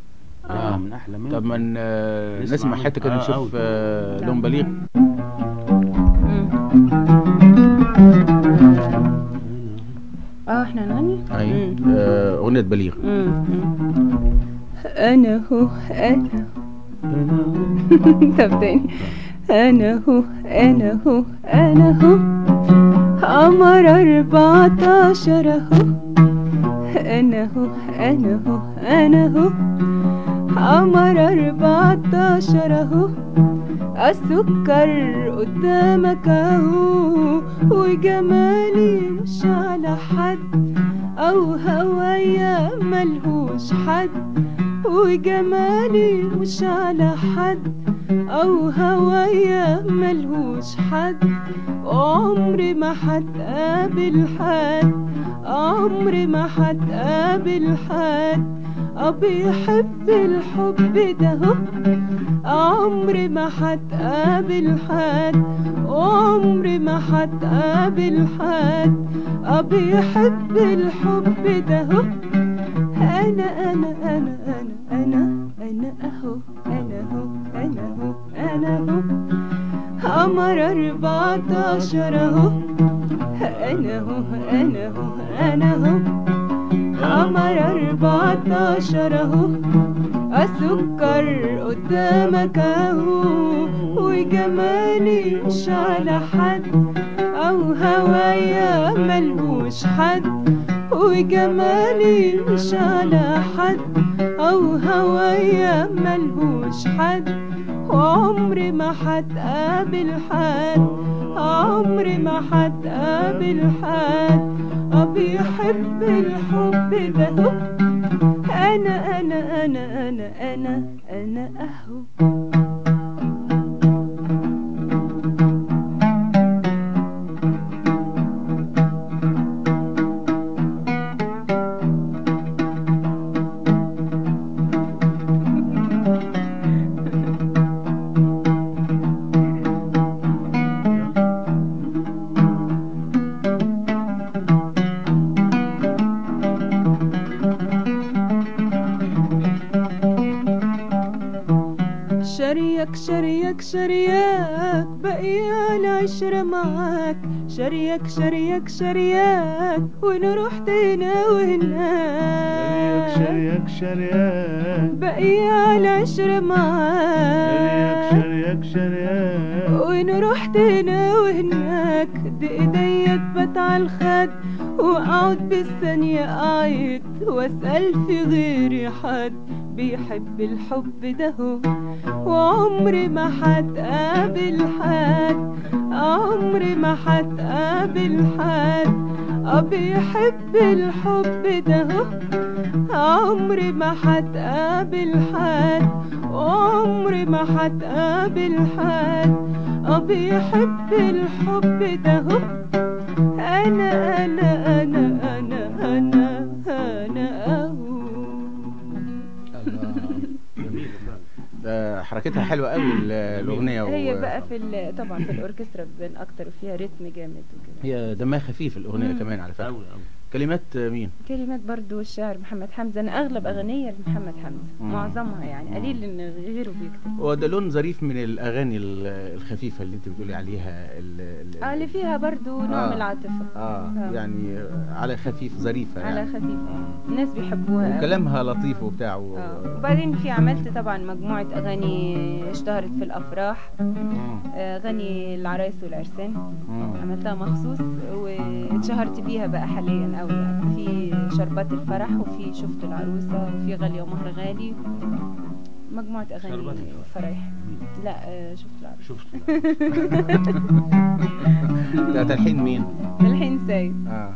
آه. آه من أحلى منه. طب من آه نسمع حتة كده آه نشوف آه لون بليغ. اه احنا نغني ايوه آه أغنية بليغ. أنا هو أنا طب تاني أنا هو أنا هو أنا هو قمر أربعتاشر أهو، أنا هو أنا هو أنا هو قمر أربعتاشر أهو، السكر قدامك أهو، وجمالي مش على حد أو هوايا ملهوش حد، وجمالي مش على حد أو هوايا ملهوش حد، عمري ما هتقابل حد عمري ما هتقابل حد بيحب الحب ده هو، عمري ما هتقابل حد عمري ما هتقابل حد بيحب الحب ده هو، أنا أنا أنا أنا أنا أنا أهو أنا هو أنا هو أنا هو قمر أربعتاشر أهو، أنا هو أنا هو أنا هو قمر أربعتاشر أهو، السكر قدامك أهو، وجمالي مش على حد أو هوايا ملهوش حد، وجمالي مش على حد أو هوايا ملهوش حد، وعمري ما هتقابل حد عمري ما هتقابل حد بيحب الحب ده هو، أنا أنا أنا أنا أنا أنا أهو. شريك شريك بقي العشرة معاك، شريك شريك شريك ونروح هنا وهناك، شريك شريك شريك بقي العشرة معاك، شريك شريك شريك ونروح هنا وهناك، دي ايديك بتاع الخد واقعد بالثانية اعيط واسأل في غيري حد، بيحب الحب ده هو، وعمري ما هتقابل حد عمري ما هتقابل حد بيحب الحب ده هو، عمري ما هتقابل حد عمري ما هتقابل حد بيحب الحب ده هو، أنا أنا أنا أنا أنا أنا حركتها حلوه قوي الاغنيه. هي و... بقى في طبعا في الاوركسترا بتبان اكتر، فيها رتم جامد وكده، هي دمها خفيف الاغنيه كمان على فكره قوي قوي. كلمات مين؟ كلمات برضو الشاعر محمد حمزة. أنا أغلب أغنية لمحمد حمزة، معظمها يعني، قليل إن غيره بيكتب. هو ده لون ظريف من الأغاني الخفيفة اللي أنت بتقولي عليها، آه اللي فيها برضو نوع من آه العاطفة. آه, آه يعني على خفيف، ظريفة يعني. على خفيف، الناس بيحبوها وكلامها لطيف وبتاع. آه وبعدين في عملت طبعا مجموعة أغاني اشتهرت في الأفراح، أغاني العرايس والعرسان، عملتها مخصوص واتشهرت بيها بقى حاليا أوي يعني. في شربات الفرح، وفي شفت العروسة، وفي غالية ومهر غالي، مجموعة أغاني فرايح. لا شفت العروسة. شفت العروسة. ده تلحين مين؟ تلحين سيد. آه.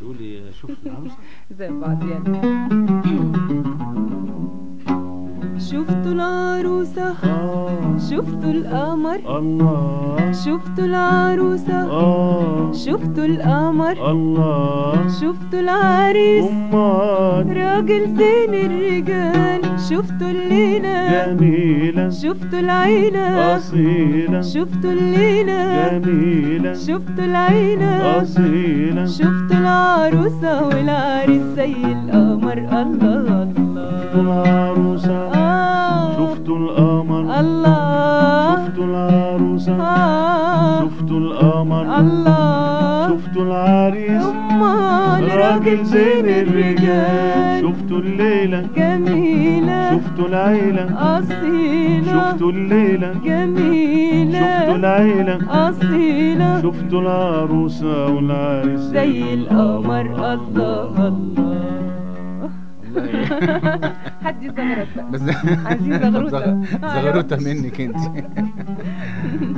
تقولي شفت العروسة؟ زي بعض يعني. شفت العروسة، شفت القمر، شفت العروسة، شفت القمر، شفت العريس راجل زين الرجال، شفت الليلة جميلة، شفت العيلة أصيلة، شفت الليلة جميلة، شفت العيلة أصيلة، شفت العروسة والعريس زي القمر. الله الله. شفت القمر، الله. شفت العروسة، آه. شفت القمر، الله. شفت العريس، امال راجل زين الرجال، شفت الليلة جميلة، شفت العيلة أصيلة، شفت الليلة جميلة، شفت العيلة أصيلة، شفت العروسة والعريس زي القمر. الله الله. حد زغرت بقى، عايزين زغروته. زغروته منك انت،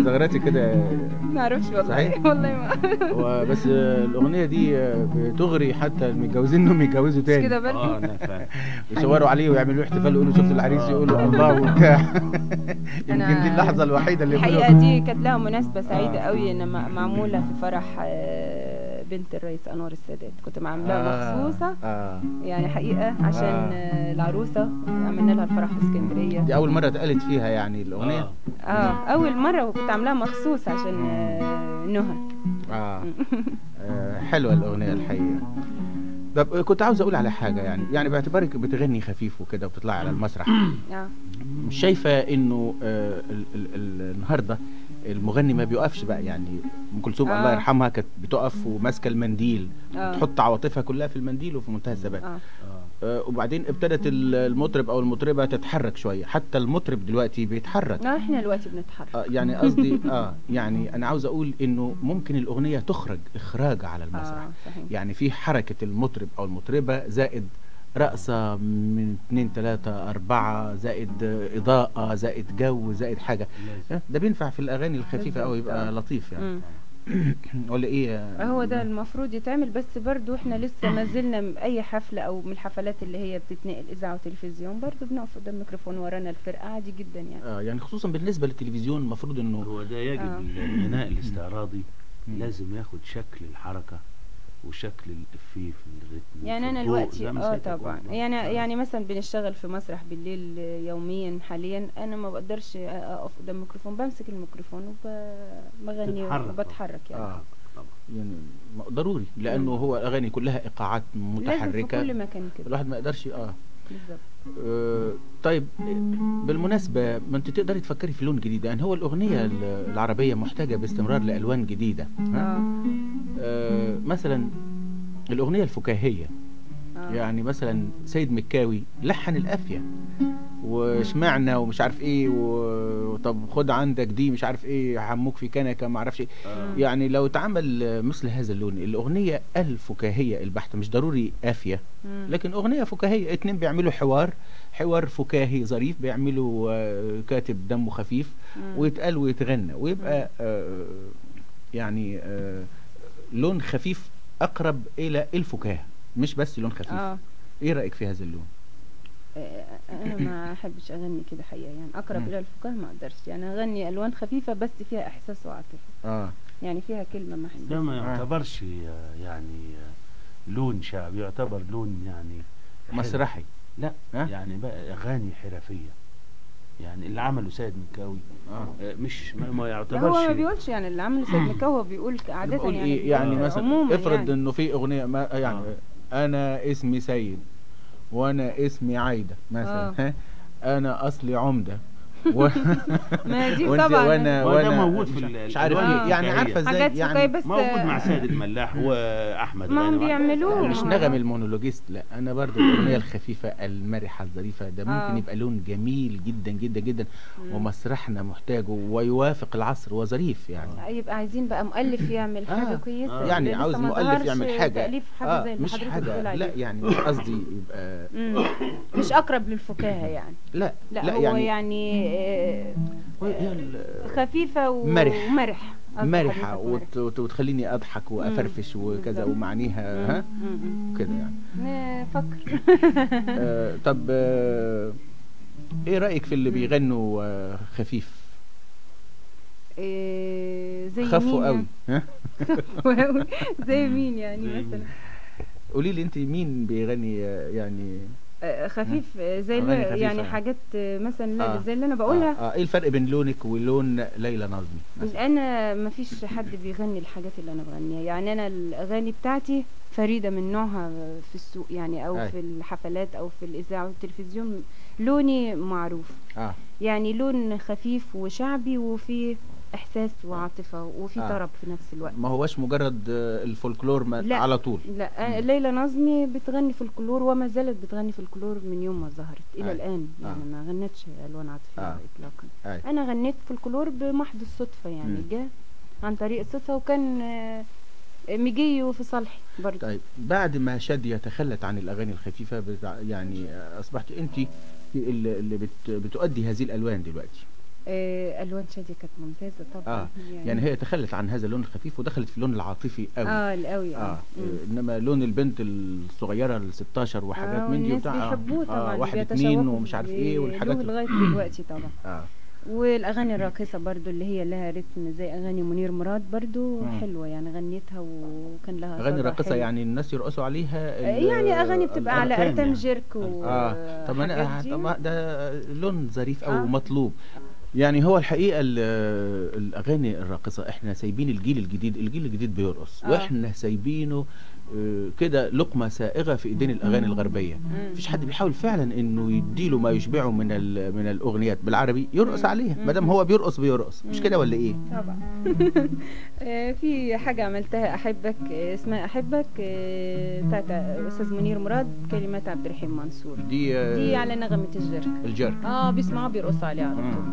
زغرتي كده. ما اعرفش والله. صحيح؟ والله ما بس الاغنيه دي بتغري حتى المتجوزين انهم يتجوزوا تاني. مش كده برضه؟ اه انا فاهم. يصوروا عليه ويعملوا احتفال، يقولوا شفت العريس، يقولوا الله وبتاع. يمكن دي اللحظه الوحيده اللي الحقيقه دي كانت لها مناسبه سعيده قوي، ان معموله في فرح بنت الرئيس أنور السادات، كنت عاملاها آه مخصوصة آه يعني حقيقة عشان آه العروسة. عملنا لها الفرح في اسكندرية، دي أول مرة اتقالت فيها يعني الأغنية. آه, آه, آه أول مرة، وكنت عاملاها مخصوص عشان آه نهى. آه, آه حلوة الأغنية الحقيقة. طب كنت عاوز أقول على حاجة يعني، يعني باعتبارك بتغني خفيف وكده وبتطلعي على المسرح، آه مش شايفة إنه آه ال ال ال النهاردة المغني ما بيقفش بقى يعني؟ ام كلثوم آه. الله يرحمها كانت بتقف وماسكه المنديل، آه. تحط عواطفها كلها في المنديل وفي منتهى الثبات. آه. آه. آه وبعدين ابتدت المطرب او المطربه تتحرك شويه، حتى المطرب دلوقتي بيتحرك. اه احنا دلوقتي بنتحرك. آه يعني قصدي اه يعني انا عاوز اقول انه ممكن الاغنيه تخرج اخراج على المسرح. آه. يعني في حركه المطرب او المطربه، زائد رقصة من اتنين تلاتة أربعة، زائد إضاءة، زائد جو، زائد حاجة. ده بينفع في الأغاني الخفيفة أو يبقى لطيف يعني. ولا إيه؟ هو ده المفروض يتعمل، بس برضو إحنا لسه ما زلنا أي حفلة أو من الحفلات اللي هي بتتنقل إذاعة وتلفزيون برضو بنقف قدام الميكروفون ورانا الفرقة عادي جدا يعني. آه يعني خصوصا بالنسبة للتلفزيون المفروض إنه هو ده يجب. آه. الغناء الاستعراضي لازم ياخد شكل الحركة وشكل الافيه في الريتم يعني. انا دلوقتي اه طبعا يعني آه. يعني مثلا بنشتغل في مسرح بالليل يوميا حاليا، انا ما بقدرش اقف قدام الميكروفون، بمسك الميكروفون وبغني وبتحرك يعني. آه. طبعا يعني ضروري، لانه مم. هو الاغاني كلها ايقاعات متحركه، لازم في كل مكان كده، الواحد ما يقدرش. اه بالظبط. آه طيب بالمناسبه، ما انت تقدري تفكري في لون جديد يعني؟ هو الاغنيه العربيه محتاجه باستمرار لالوان جديده. ها؟ آه. آه مثلا الاغنيه الفكاهيه. آه. يعني مثلا سيد مكاوي لحن القافيه، وشمعنا ومش عارف ايه، وطب خد عندك دي مش عارف ايه، حموك في كنكه ما اعرفش ايه. آه. يعني لو اتعمل مثل هذا اللون، الاغنيه الفكاهيه البحته، مش ضروري قافيه، لكن اغنيه فكاهيه، اتنين بيعملوا حوار حوار فكاهي ظريف، بيعملوا آه كاتب دمه خفيف، ويتقال ويتغنى، ويبقى آه يعني آه لون خفيف اقرب الى الفكاهه، مش بس لون خفيف. آه. ايه رايك في هذا اللون؟ انا ما احبش اغني كده حقيقه يعني، اقرب الى الفكاهه ما اقدرش يعني. اغني الوان خفيفه بس فيها احساس وعاطفه. اه يعني فيها كلمه ما احساس. ده ما يعتبرش يعني لون شعبي، يعتبر لون يعني مسرحي. لا يعني بقى اغاني حرفيه يعني اللي عمله سيد مكاوي آه. مش ما يعتبرش. هو ما بيقولش يعني اللي عمله سيد مكاوي، هو بيقول عادة يعني إيه يعني آه. مثلا افرض يعني انه في اغنيه ما يعني آه. انا اسمي سيد وانا اسمي عايده مثلا آه. انا اصلي عمده و... ما دي طبعا وانا وانا موجود في مش عارف آه. يعني عارفه ازاي يعني موجود مع سيد الملاح واحمد ما هم بيعملوه مش نغم المونولوجيست، لا انا برضو الاغنيه الخفيفه المرحه الظريفه ده ممكن آه. يبقى لون جميل جدا جدا جدا مم. ومسرحنا محتاجه ويوافق العصر وظريف يعني آه. يبقى عايزين بقى مؤلف يعمل حاجه كويسه آه. آه. يعني عاوز مؤلف يعمل حاجه تاليف حاجه آه. زي اللي حضرتك بتقول عليها، لا يعني قصدي يبقى مش اقرب للفكاهه يعني، لا لا هو يعني خفيفة ومرح مرح مرحة وت... وتخليني أضحك وأفرفش وكذا ومعنيها ها كده يعني فكر آه. طب آه إيه رأيك في اللي بيغنوا آه خفيف إيه زي خفوا قوي ها زي مين يعني مثلا؟ قولي لي أنت مين بيغني يعني خفيف زي يعني حاجات مثلا آه زي اللي انا بقولها آه آه ايه الفرق بين لونك ولون ليلى نظمي؟ انا ما فيش حد بيغني الحاجات اللي انا بغنيها، يعني انا الاغاني بتاعتي فريده من نوعها في السوق يعني او آه. في الحفلات او في الاذاعه والتلفزيون. لوني معروف آه. يعني لون خفيف وشعبي وفي احساس وعاطفه وفي آه. طرب في نفس الوقت، ما هوش مجرد الفولكلور على طول. لا ليلى نظمي بتغني فولكلور وما زالت بتغني فولكلور من يوم ما ظهرت الى آه. الان يعني آه. ما غنتش الوان عاطفيه آه. اطلاقا آه. انا غنيت فولكلور بمحض الصدفه يعني م. جاء عن طريق الصدفه وكان مجي وفي صالحي برضه. طيب بعد ما شاديه تخلت عن الاغاني الخفيفه بتاع يعني اصبحت انت اللي بت بتؤدي هذه الالوان دلوقتي. الوان شاديه كانت ممتازه طبعا آه. يعني, يعني هي تخلت عن هذا اللون الخفيف ودخلت في اللون العاطفي قوي اه القوي آه. آه. انما لون البنت الصغيره ال ستاشر وحاجات آه من دي بتاع اه واحد اتنين ومش عارف ايه والحاجات لغايه دلوقتي طبعا اه والاغاني الراقصه برضو اللي هي لها رتم زي اغاني منير مراد برضو حلوه يعني غنيتها وكان لها اغاني راقصه يعني الناس يرقصوا عليها يعني اغاني بتبقى على ارتم جيرك و اه طب انا ده لون ظريف او مطلوب يعني. هو الحقيقه الاغاني الراقصه احنا سايبين الجيل الجديد، الجيل الجديد بيرقص آه. واحنا سايبينه كده لقمه سائغه في ايدين الاغاني الغربيه، مفيش حد بيحاول فعلا انه يديله ما يشبعه من من الاغنيات بالعربي يرقص عليها، ما دام هو بيرقص بيرقص، مش كده ولا ايه؟ طبعا في حاجه عملتها احبك اسمها احبك بتاعت استاذ منير مراد كلمات عبد الرحيم منصور دي دي على نغمه الجرك الجرك اه بيسمعوها بيرقصوا عليها على طول.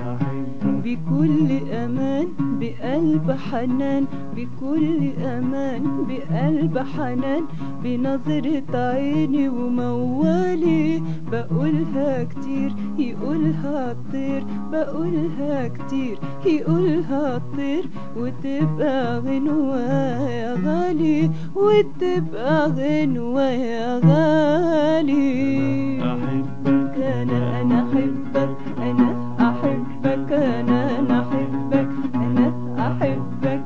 بكل أمان بقلب حنان بكل أمان بقلب حنان بنظرة عيني وموالي بقولها كتير يقولها الطير بقولها كتير يقولها الطير وتبقى غنوة يا غالي وتبقى غنوة يا غالي أحبك أنا أنا أحبك أنا أحبك أنا أنا أحبك أنا أحبك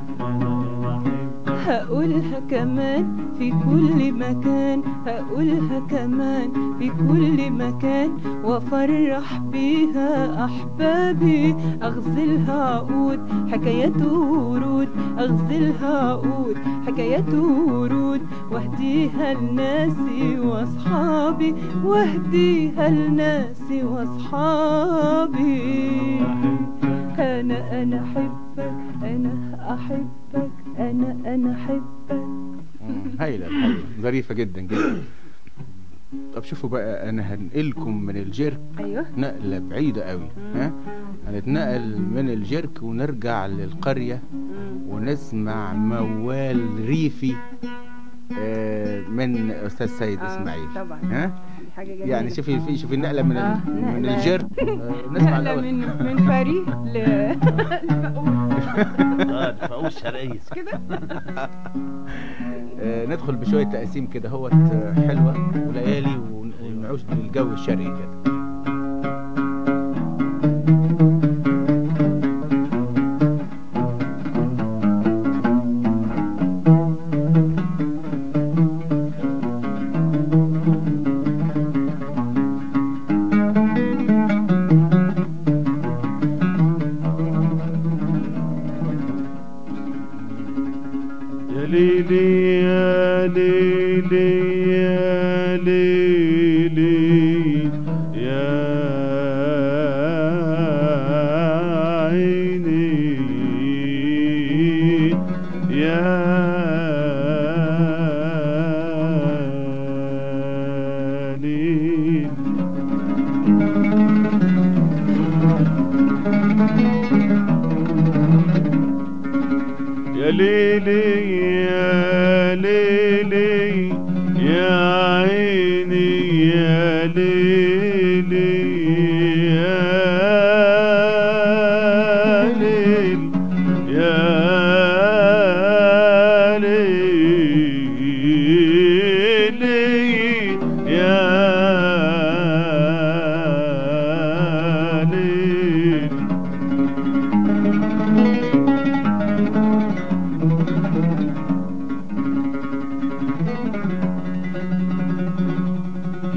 هقولها كمان في كل مكان هقولها كمان في كل مكان وافرح بيها احبابي اغزلها عقود حكايات ورود اغزلها عقود حكايات ورود واهديها لناسي واصحابي واهديها لناسي واصحابي انا انا احبك انا احبك انا انا احبك هايلة الحقيقة ظريفة جدا جدا. طب شوفوا بقى انا هنقلكم من الجرك ايوه نقلة بعيدة قوي ها هنتنقل من الجرك ونرجع للقرية ونسمع موال ريفي آه من استاذ سيد اسماعيل طبعا ها حاجة جميلة يعني شوفي في شوفي النقلة من آه من الجرك آه نسمع الاول من من فريق اه الفقوق الشرقية كده ندخل بشوية تقاسيم كده هوت حلوة وليالي ونعوش للجو الشرقي كده ليلي يا ليلي يا ليلي يا عيني يا ليلي. يا ليلي يا ليلي يا عيني يا ليلي يا ليل يا ليلي يا ليل.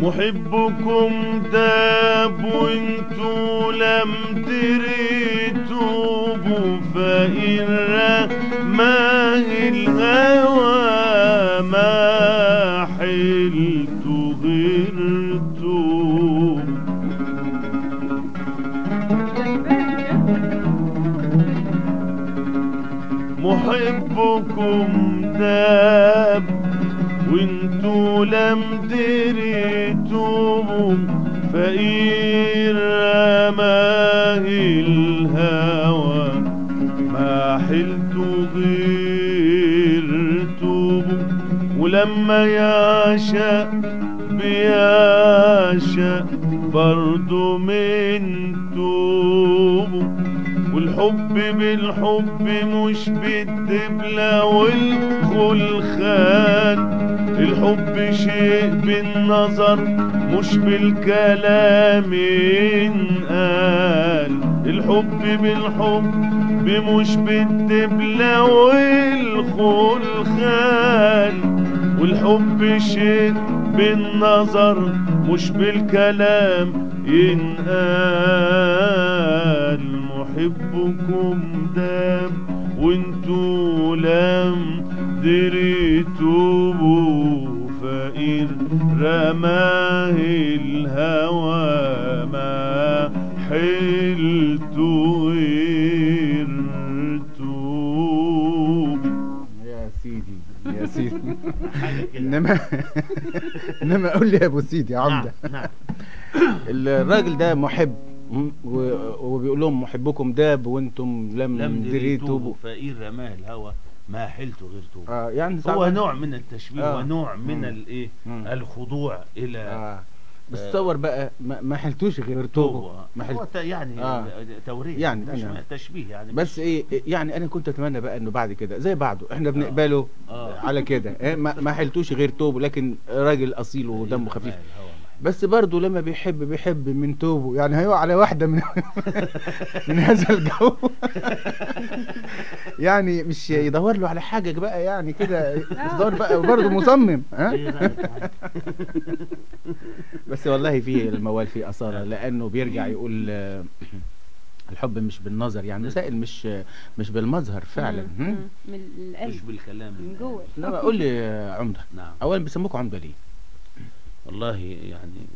محبكم داب وانتو لم تريتوبوا، فإن رماه الهوى ما حلتو غيرتو. محبكم داب وانتو لم دريتوه، فإن رماه الهوى ما حلت غيرتوه. ولما يعشق بيعشق برضو من توبه، والحب بالحب مش بالدبلة والخلخان. الحب شيء بالنظر مش بالكلام انقال. الحب بالحب مش بالدبلة والخلخال. والحب شيء بالنظر مش بالكلام ينقال. محبكم داب وانتو لم دريتوه، فإن رماه الهوى ما حلت غيرتوه. يا سيدي يا سيدي انما انما قول لي يا ابو سيدي يا عمده، الراجل ده محب وبيقول لهم محبكم داب وانتم لم دريتوه، فإن رماه الهوى ما حلت غير آه يعني هو نوع من التشبيه آه ونوع من الايه الخضوع الى آه بس تصور آه بقى ما حلتوش غير توبه ما حلت هو يعني آه توريه يعني مش يعني تشبيه يعني بس ايه يعني. انا كنت اتمنى بقى انه بعد كده زي بعده احنا بنقبله آه آه على كده إيه ما حلتوش غير توبه، لكن راجل اصيل ودمه خفيف بس برضه لما بيحب بيحب من توبه يعني. هيقع على واحده من من هذا الجو يعني مش يدور له على حاجه بقى يعني كده يدور بقى برضه مصمم ها بس والله في الموال في اثاره لانه بيرجع يقول الحب مش بالنظر يعني مسائل مش مش بالمظهر فعلا من القلب مش بالكلام من جوه. لا قول لي عمده، اولا بيسموك عمده ليه؟ والله يعني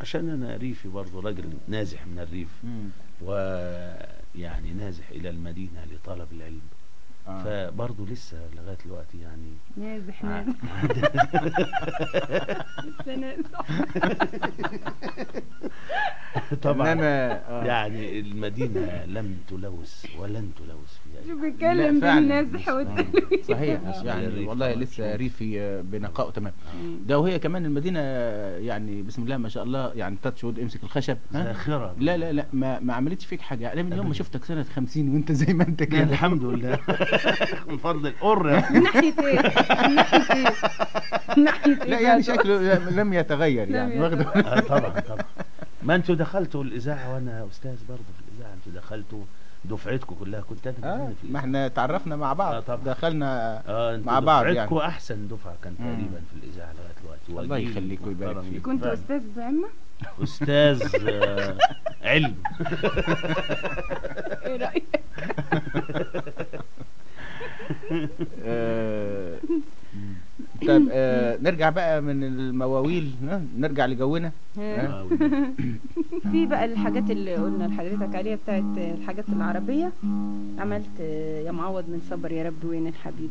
عشان انا ريفي برضه، راجل نازح من الريف ويعني نازح الى المدينه لطلب العلم آه. فبرضه لسه لغايه دلوقتي يعني نازح طبعا آه. يعني المدينه لم تلوث ولن تلوث فيها شو بيتكلم بالنازح والتلويث صحيح يعني والله لسه ريفي بنقائه تمام آه. ده وهي كمان المدينه يعني بسم الله ما شاء الله يعني تاتش وود امسك الخشب زاخره لا لا لا ما, ما عملتش فيك حاجه. انا من يوم ما شفتك سنه خمسين وانت زي ما انت كده الحمد لله من فضل القرة من ناحيه ايه؟ من ناحيه ايه؟ من ناحيه ايه؟ لا يعني شكله لم يتغير يعني واخده آه طبعا طبعا. ما انتوا دخلتوا الاذاعه وانا استاذ برضه في الاذاعه، انتوا دخلتوا دفعتكم كلها كنت انا آه ما احنا تعرفنا مع بعض آه دخلنا آه مع بعض يعني دفعتكم احسن دفعه كان تقريبا في الاذاعه لغايه دلوقتي. الله يخليكم ويبارك فيكم. كنت استاذ بعمه؟ استاذ آه علم ايه رايك؟ آه طب آه نرجع بقى من المواويل، نرجع لجونا في بقى الحاجات اللي قلنا لحضرتك عليها بتاعت الحاجات العربية. عملت يا معوض من صبر يا رب وين الحبيب،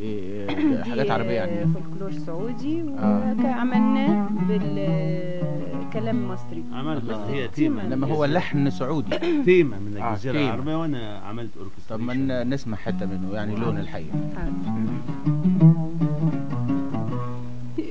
ايه حاجات عربية يعني فولكلور سعودي، وعملناه بالكلام مصري. عملنا هي تيمة لما هو لحن سعودي تيمة من الجزيرة العربية، وانا عملت اوركسترا. طب ما نسمع حتة منه يعني لون الحقيقة.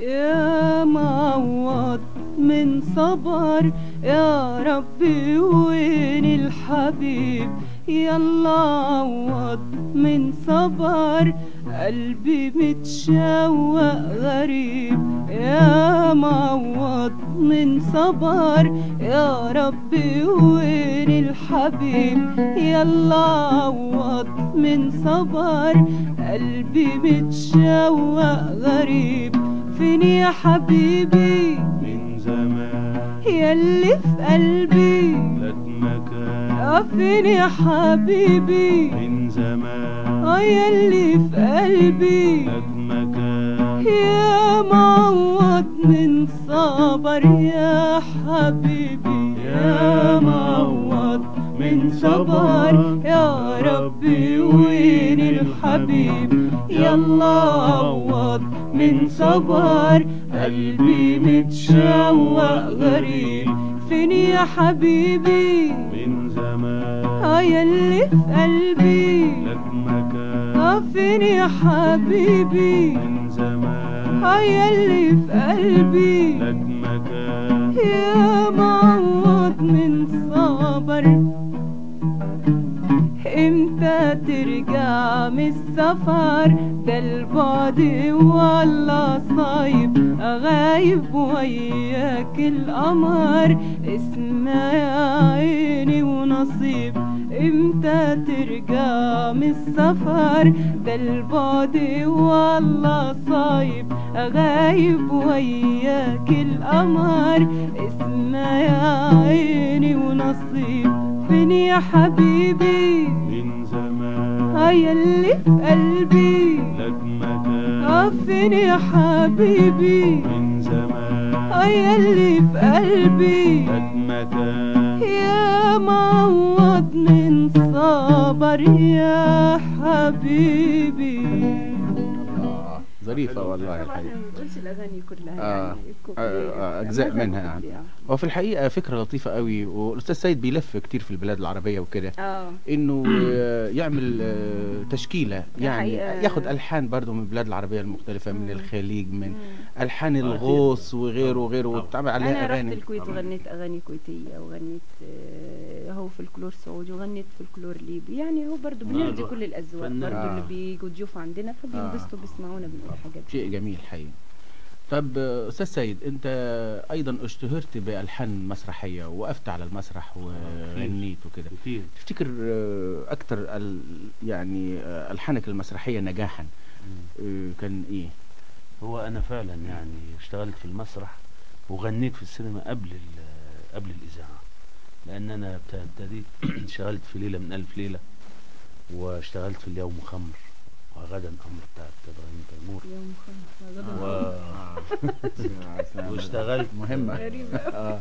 يا معوض من صبر يا ربي وين الحبيب، يلا عوض من صبر قلبي متشوق غريب، يا معوض من صبر يا ربي وين الحبيب، يلا عوض من صبر قلبي متشوق غريب، فين يا حبيبي من زمان ياللي في قلبي لك مكان، فين يا حبيبي من زمان اه ياللي في قلبي لك مكان، يا معوض من صبر يا حبيبي، يا معوض من صبر يا ربي وين الحبيب، يلا عوض من صبر قلبي متشوق غريب، فين يا حبيبي من زمان اه ياللي في قلبي لك مكان، اه فين يا حبيبي من زمان اه ياللي في قلبي لك مكان، يا معوض من صبر امتى ترجع من السفر، ده البعد والله صايب، غايب وياك القمر اسمع يا عيني ونصيب، امتى ترجع من السفر، ده البعد والله صايب، غايب وياك القمر اسمع يا عيني ونصيب، فين يا حبيبي من زمان اه ياللي في قلبي لك مكان، اه فين يا حبيبي من زمان اه ياللي في قلبي لك مكان، يا معوض من صبر يا حبيبي. ظريفة والله الحقيقة. ما بنقولش الأغاني كلها آه يعني آه أجزاء منها يعني. وفي الحقيقة فكرة لطيفة قوي، والأستاذ سيد بيلف كتير في البلاد العربية وكده، إنه يعمل تشكيلة يعني ياخد ألحان برضه من البلاد العربية المختلفة، من الخليج، من ألحان الغوص وغيره وغيره، وبتعمل عليها أغاني. أنا رحت الكويت وغنيت أغاني كويتية، وغنيت هو فلكلور سعودي، وغنيت فلكلور ليبي، يعني هو برضه بنرضي كل الأذواق برضه اللي بيجوا ضيوف عندنا فبينبسطوا بيسمعونا بنقول حاجات. شيء جميل حقيقي. طب استاذ سيد، انت ايضا اشتهرت بالحان مسرحيه، وقفت على المسرح وغنيت وكده، تفتكر اكتر يعني الحانك المسرحيه نجاحا كان ايه؟ هو انا فعلا يعني اشتغلت في المسرح وغنيت في السينما قبل قبل الاذاعه، لان انا ابتديت اشتغلت في ليله من الف ليله، واشتغلت في اليوم خمر وغدا الامر بتاع ابراهيم تيمور، يوم خمسة غدا واشتغلت مهمه غريبه اه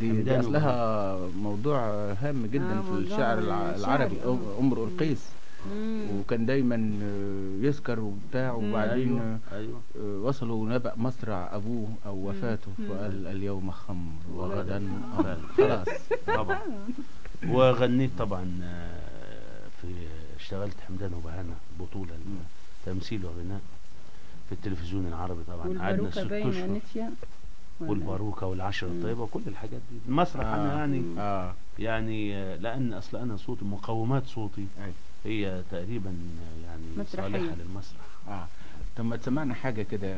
دي اصلها موضوع هام جدا في الشعر العربي، امرؤ القيس، وكان دايما يذكر وبتاع، وبعدين وصلوا نبأ مصرع ابوه او وفاته، فقال اليوم خمر وغدا امر، خلاص طبعا. وغنيت طبعا في اشتغلت حمدان وبهانا بطولة تمثيل وغناء في التلفزيون العربي طبعا، قعدنا ست اشهر، والباروكه والعشره الطيبه وكل الحاجات دي. المسرح آه انا يعني آه يعني لان اصل انا صوتي مقومات صوتي آه هي تقريبا يعني صالحه للمسرح. اه طب ما تسمعنا حاجه كده،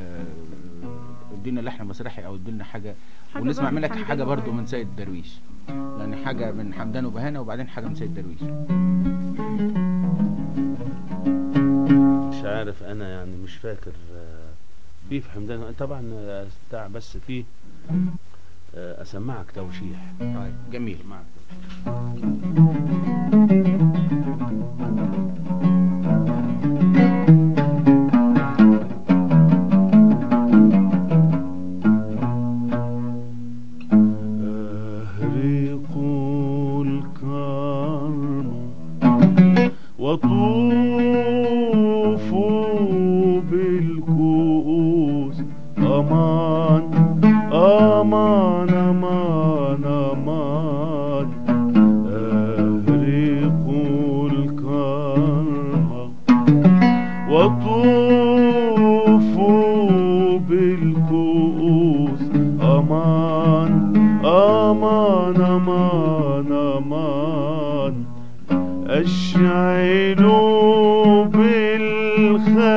ادينا لحن مسرحي او ادينا حاجه ونسمع منك حاجه برضو من سيد درويش، يعني حاجه من حمدان وبهانا وبعدين حاجه من سيد درويش. مش عارف انا يعني مش فاكر في في حمدان طبعا بتاع، بس في اسمعك توشيح. طيب جميل. معك توشيح.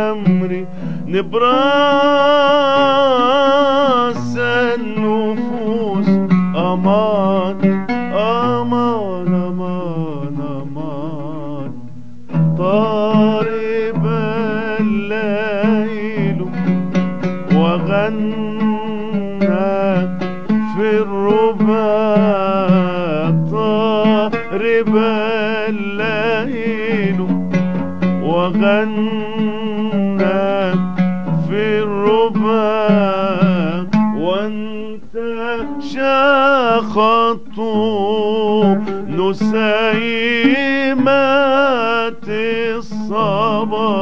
عمري نبراس النفوس أمان أمان أمان أمان طارب الليل وغنى في الرباط طارب الليل وغنى في الرباط وانتشق الطون سيمات الصبا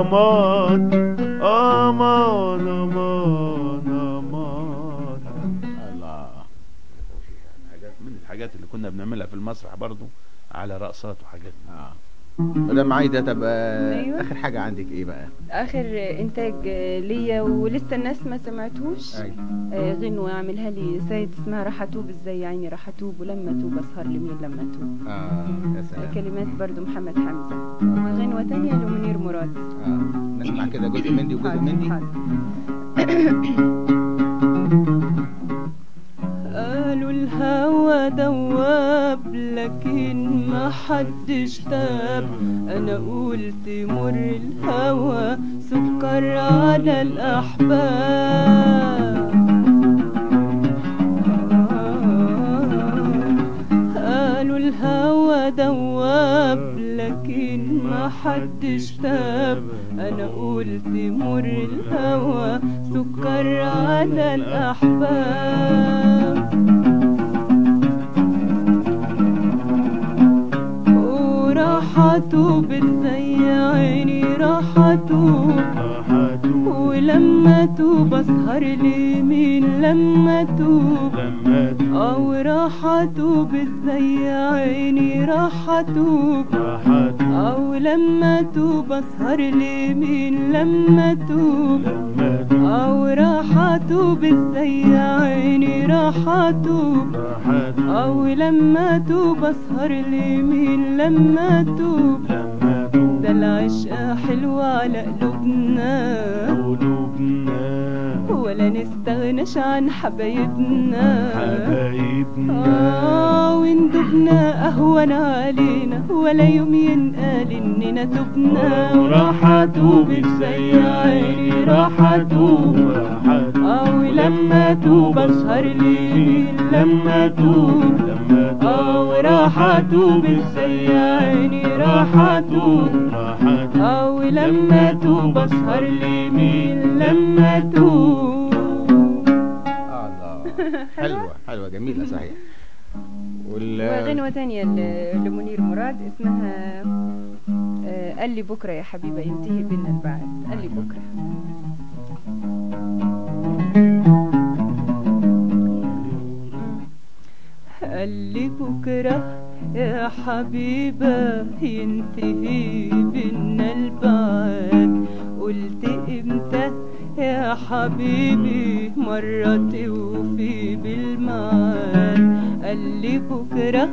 أمان أمان أمان أمان. الله، حاجات من الحاجات اللي كنا بنعملها في المسرح برضو على رقصات وحاجات. آه. مدام عايده، طب اخر حاجه عندك ايه بقى؟ اخر انتاج ليا ولسه الناس ما سمعتوش، آه غنوه عاملها لي سيد اسمها راح اتوب ازاي عيني راح اتوب ولما اتوب اسهر لمين لما اتوب. اه يا سلام. كلمات برضو محمد حمزه، وغنوه ثانيه لمنير مراد. اه نسمع كده جزء من دي وجزء من دي. قالوا الهوى دواب لكن ما حدش تاب، انا قلت مر الهوى سكر على الاحباب. قالوا الهوى دواب لكن ما حدش تاب، انا قلت مر الهوى سكر على الاحباب. راحته بتزي عيني راحته ولما توب اسهر لمين لما توب، او راحته بتزي عيني راحته او لما توب اسهر لمين لما توب، او راحته بتزي عيني راحته او لما توب اسهر لمين لما توب. ده العشقة حلوة على قلوبنا ولا نستغناش عن حبايبنا حبايبنا، آه وندوبنا أهون علينا ولا يوم ينقال إننا تبنا. وراح أتوب إزاي عيني راح أتوب أو لما أتوب أسهر ليل لما أتوب، أو راح أتوب إزاي عيني راح أتوب أو لما أتوب أسهر ليل لما أتوب. حلوة حلوة جميلة صحيح. وغنوة تانية لمنير مراد اسمها قال لي بكرة يا حبيبة ينتهي بينا البعد، قال لي بكرة. قال لي بكرة يا حبيبة ينتهي بينا البعد، قلت امتى يا حبيبي مرة توفي بالمعاد. قال لي بكرة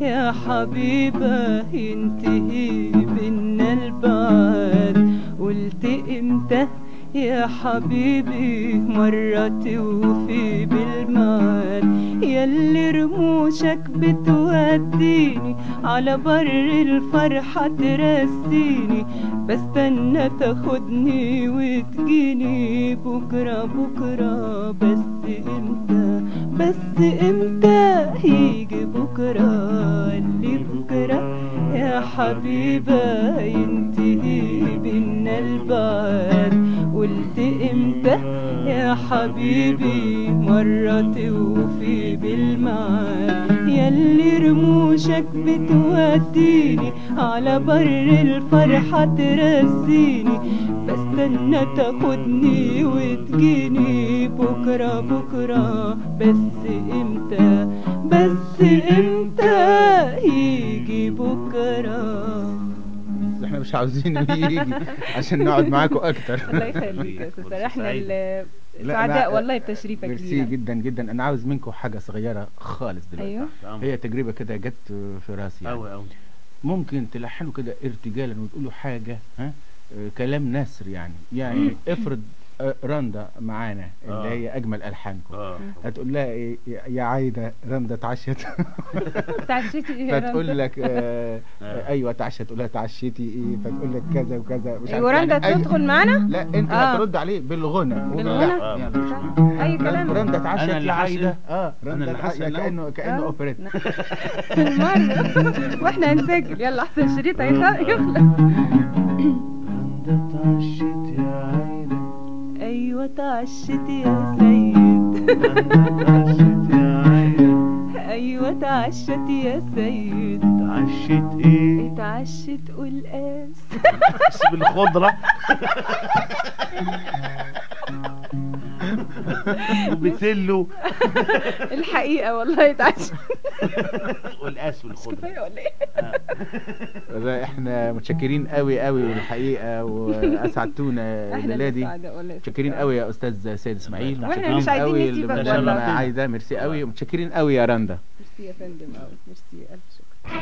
يا حبيبة ينتهي بينا البعد، قلت امتى يا حبيبي مرة توفي بالمعاد. ياللي رموشك بتوديني على بر الفرحة ترسيني، بستنى تاخدني وتجيني بكرة بكرة بس امتى بس امتى يجي بكرة. اللي بكرة يا حبيبة ينتهي بينا البعد، قلت امتى يا حبيبي مرة توفي بالمعاد. ياللي رموشك بتوديني على بر الفرحة ترسيني، بستنى تاخدني وتجيني بكرة بكرة بس امتى بس امتى يجي بكرة. احنا مش عاوزين يجي عشان نقعد معاكم اكتر. الله يخليك يا استاذ، احنا سعداء والله بتشريفك لينا. ميرسي جدا جدا. انا عاوز منكم حاجه صغيره خالص دلوقتي. أيوه؟ هي تجربه كده جت في راسي قوي يعني. قوي ممكن تلحنوا كده ارتجالا وتقولوا حاجه ها كلام نثر يعني يعني افرض رندا معانا اللي آه. هي اجمل الحانكم آه. هتقول لها ايه يا عايده؟ رندا اتعشت اتعشيتي ايه يا رندا؟ فتقول لك آه آه. ايوه اتعشت، تقول لها اتعشيتي ايه؟ فتقول لك كذا وكذا مش عارف. ايوه رندا تدخل معانا؟ لا انت آه. هترد عليه بالغنى بالغنى آه. يعني آه. اي كلام. رندا اتعشت يا عايده اه رندا كانه كانه اوبريت بالمره واحنا هنسجل يلا احسن شريط هيخلص. رندا اتعشت يا عايده ايوه اتعشت يا سيد اتعشت يا عيال ايوه اتعشت يا سيد اتعشت ايه؟ اتعشت قلقاس بس بالخضره وبتلو الحقيقه والله اتعشت قلقاس بالخضره كفايه ولا ايه؟ احنا متشكرين قوي قوي والحقيقه واسعدتونا بلادي. متشكرين قوي يا استاذ سيد اسماعيل، متشكرين قوي للبرنامج عايده، ميرسي قوي، ومتشكرين قوي يا رندا. ميرسي يا فندم، ميرسي الف شكر.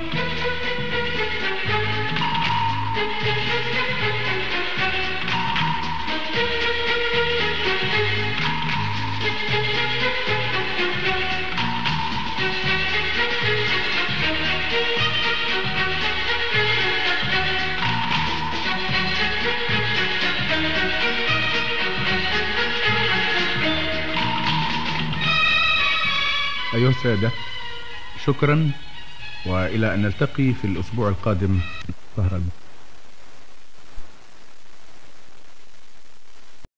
أيها السادة، شكرا، وإلى أن نلتقي في الأسبوع القادم. سهرا.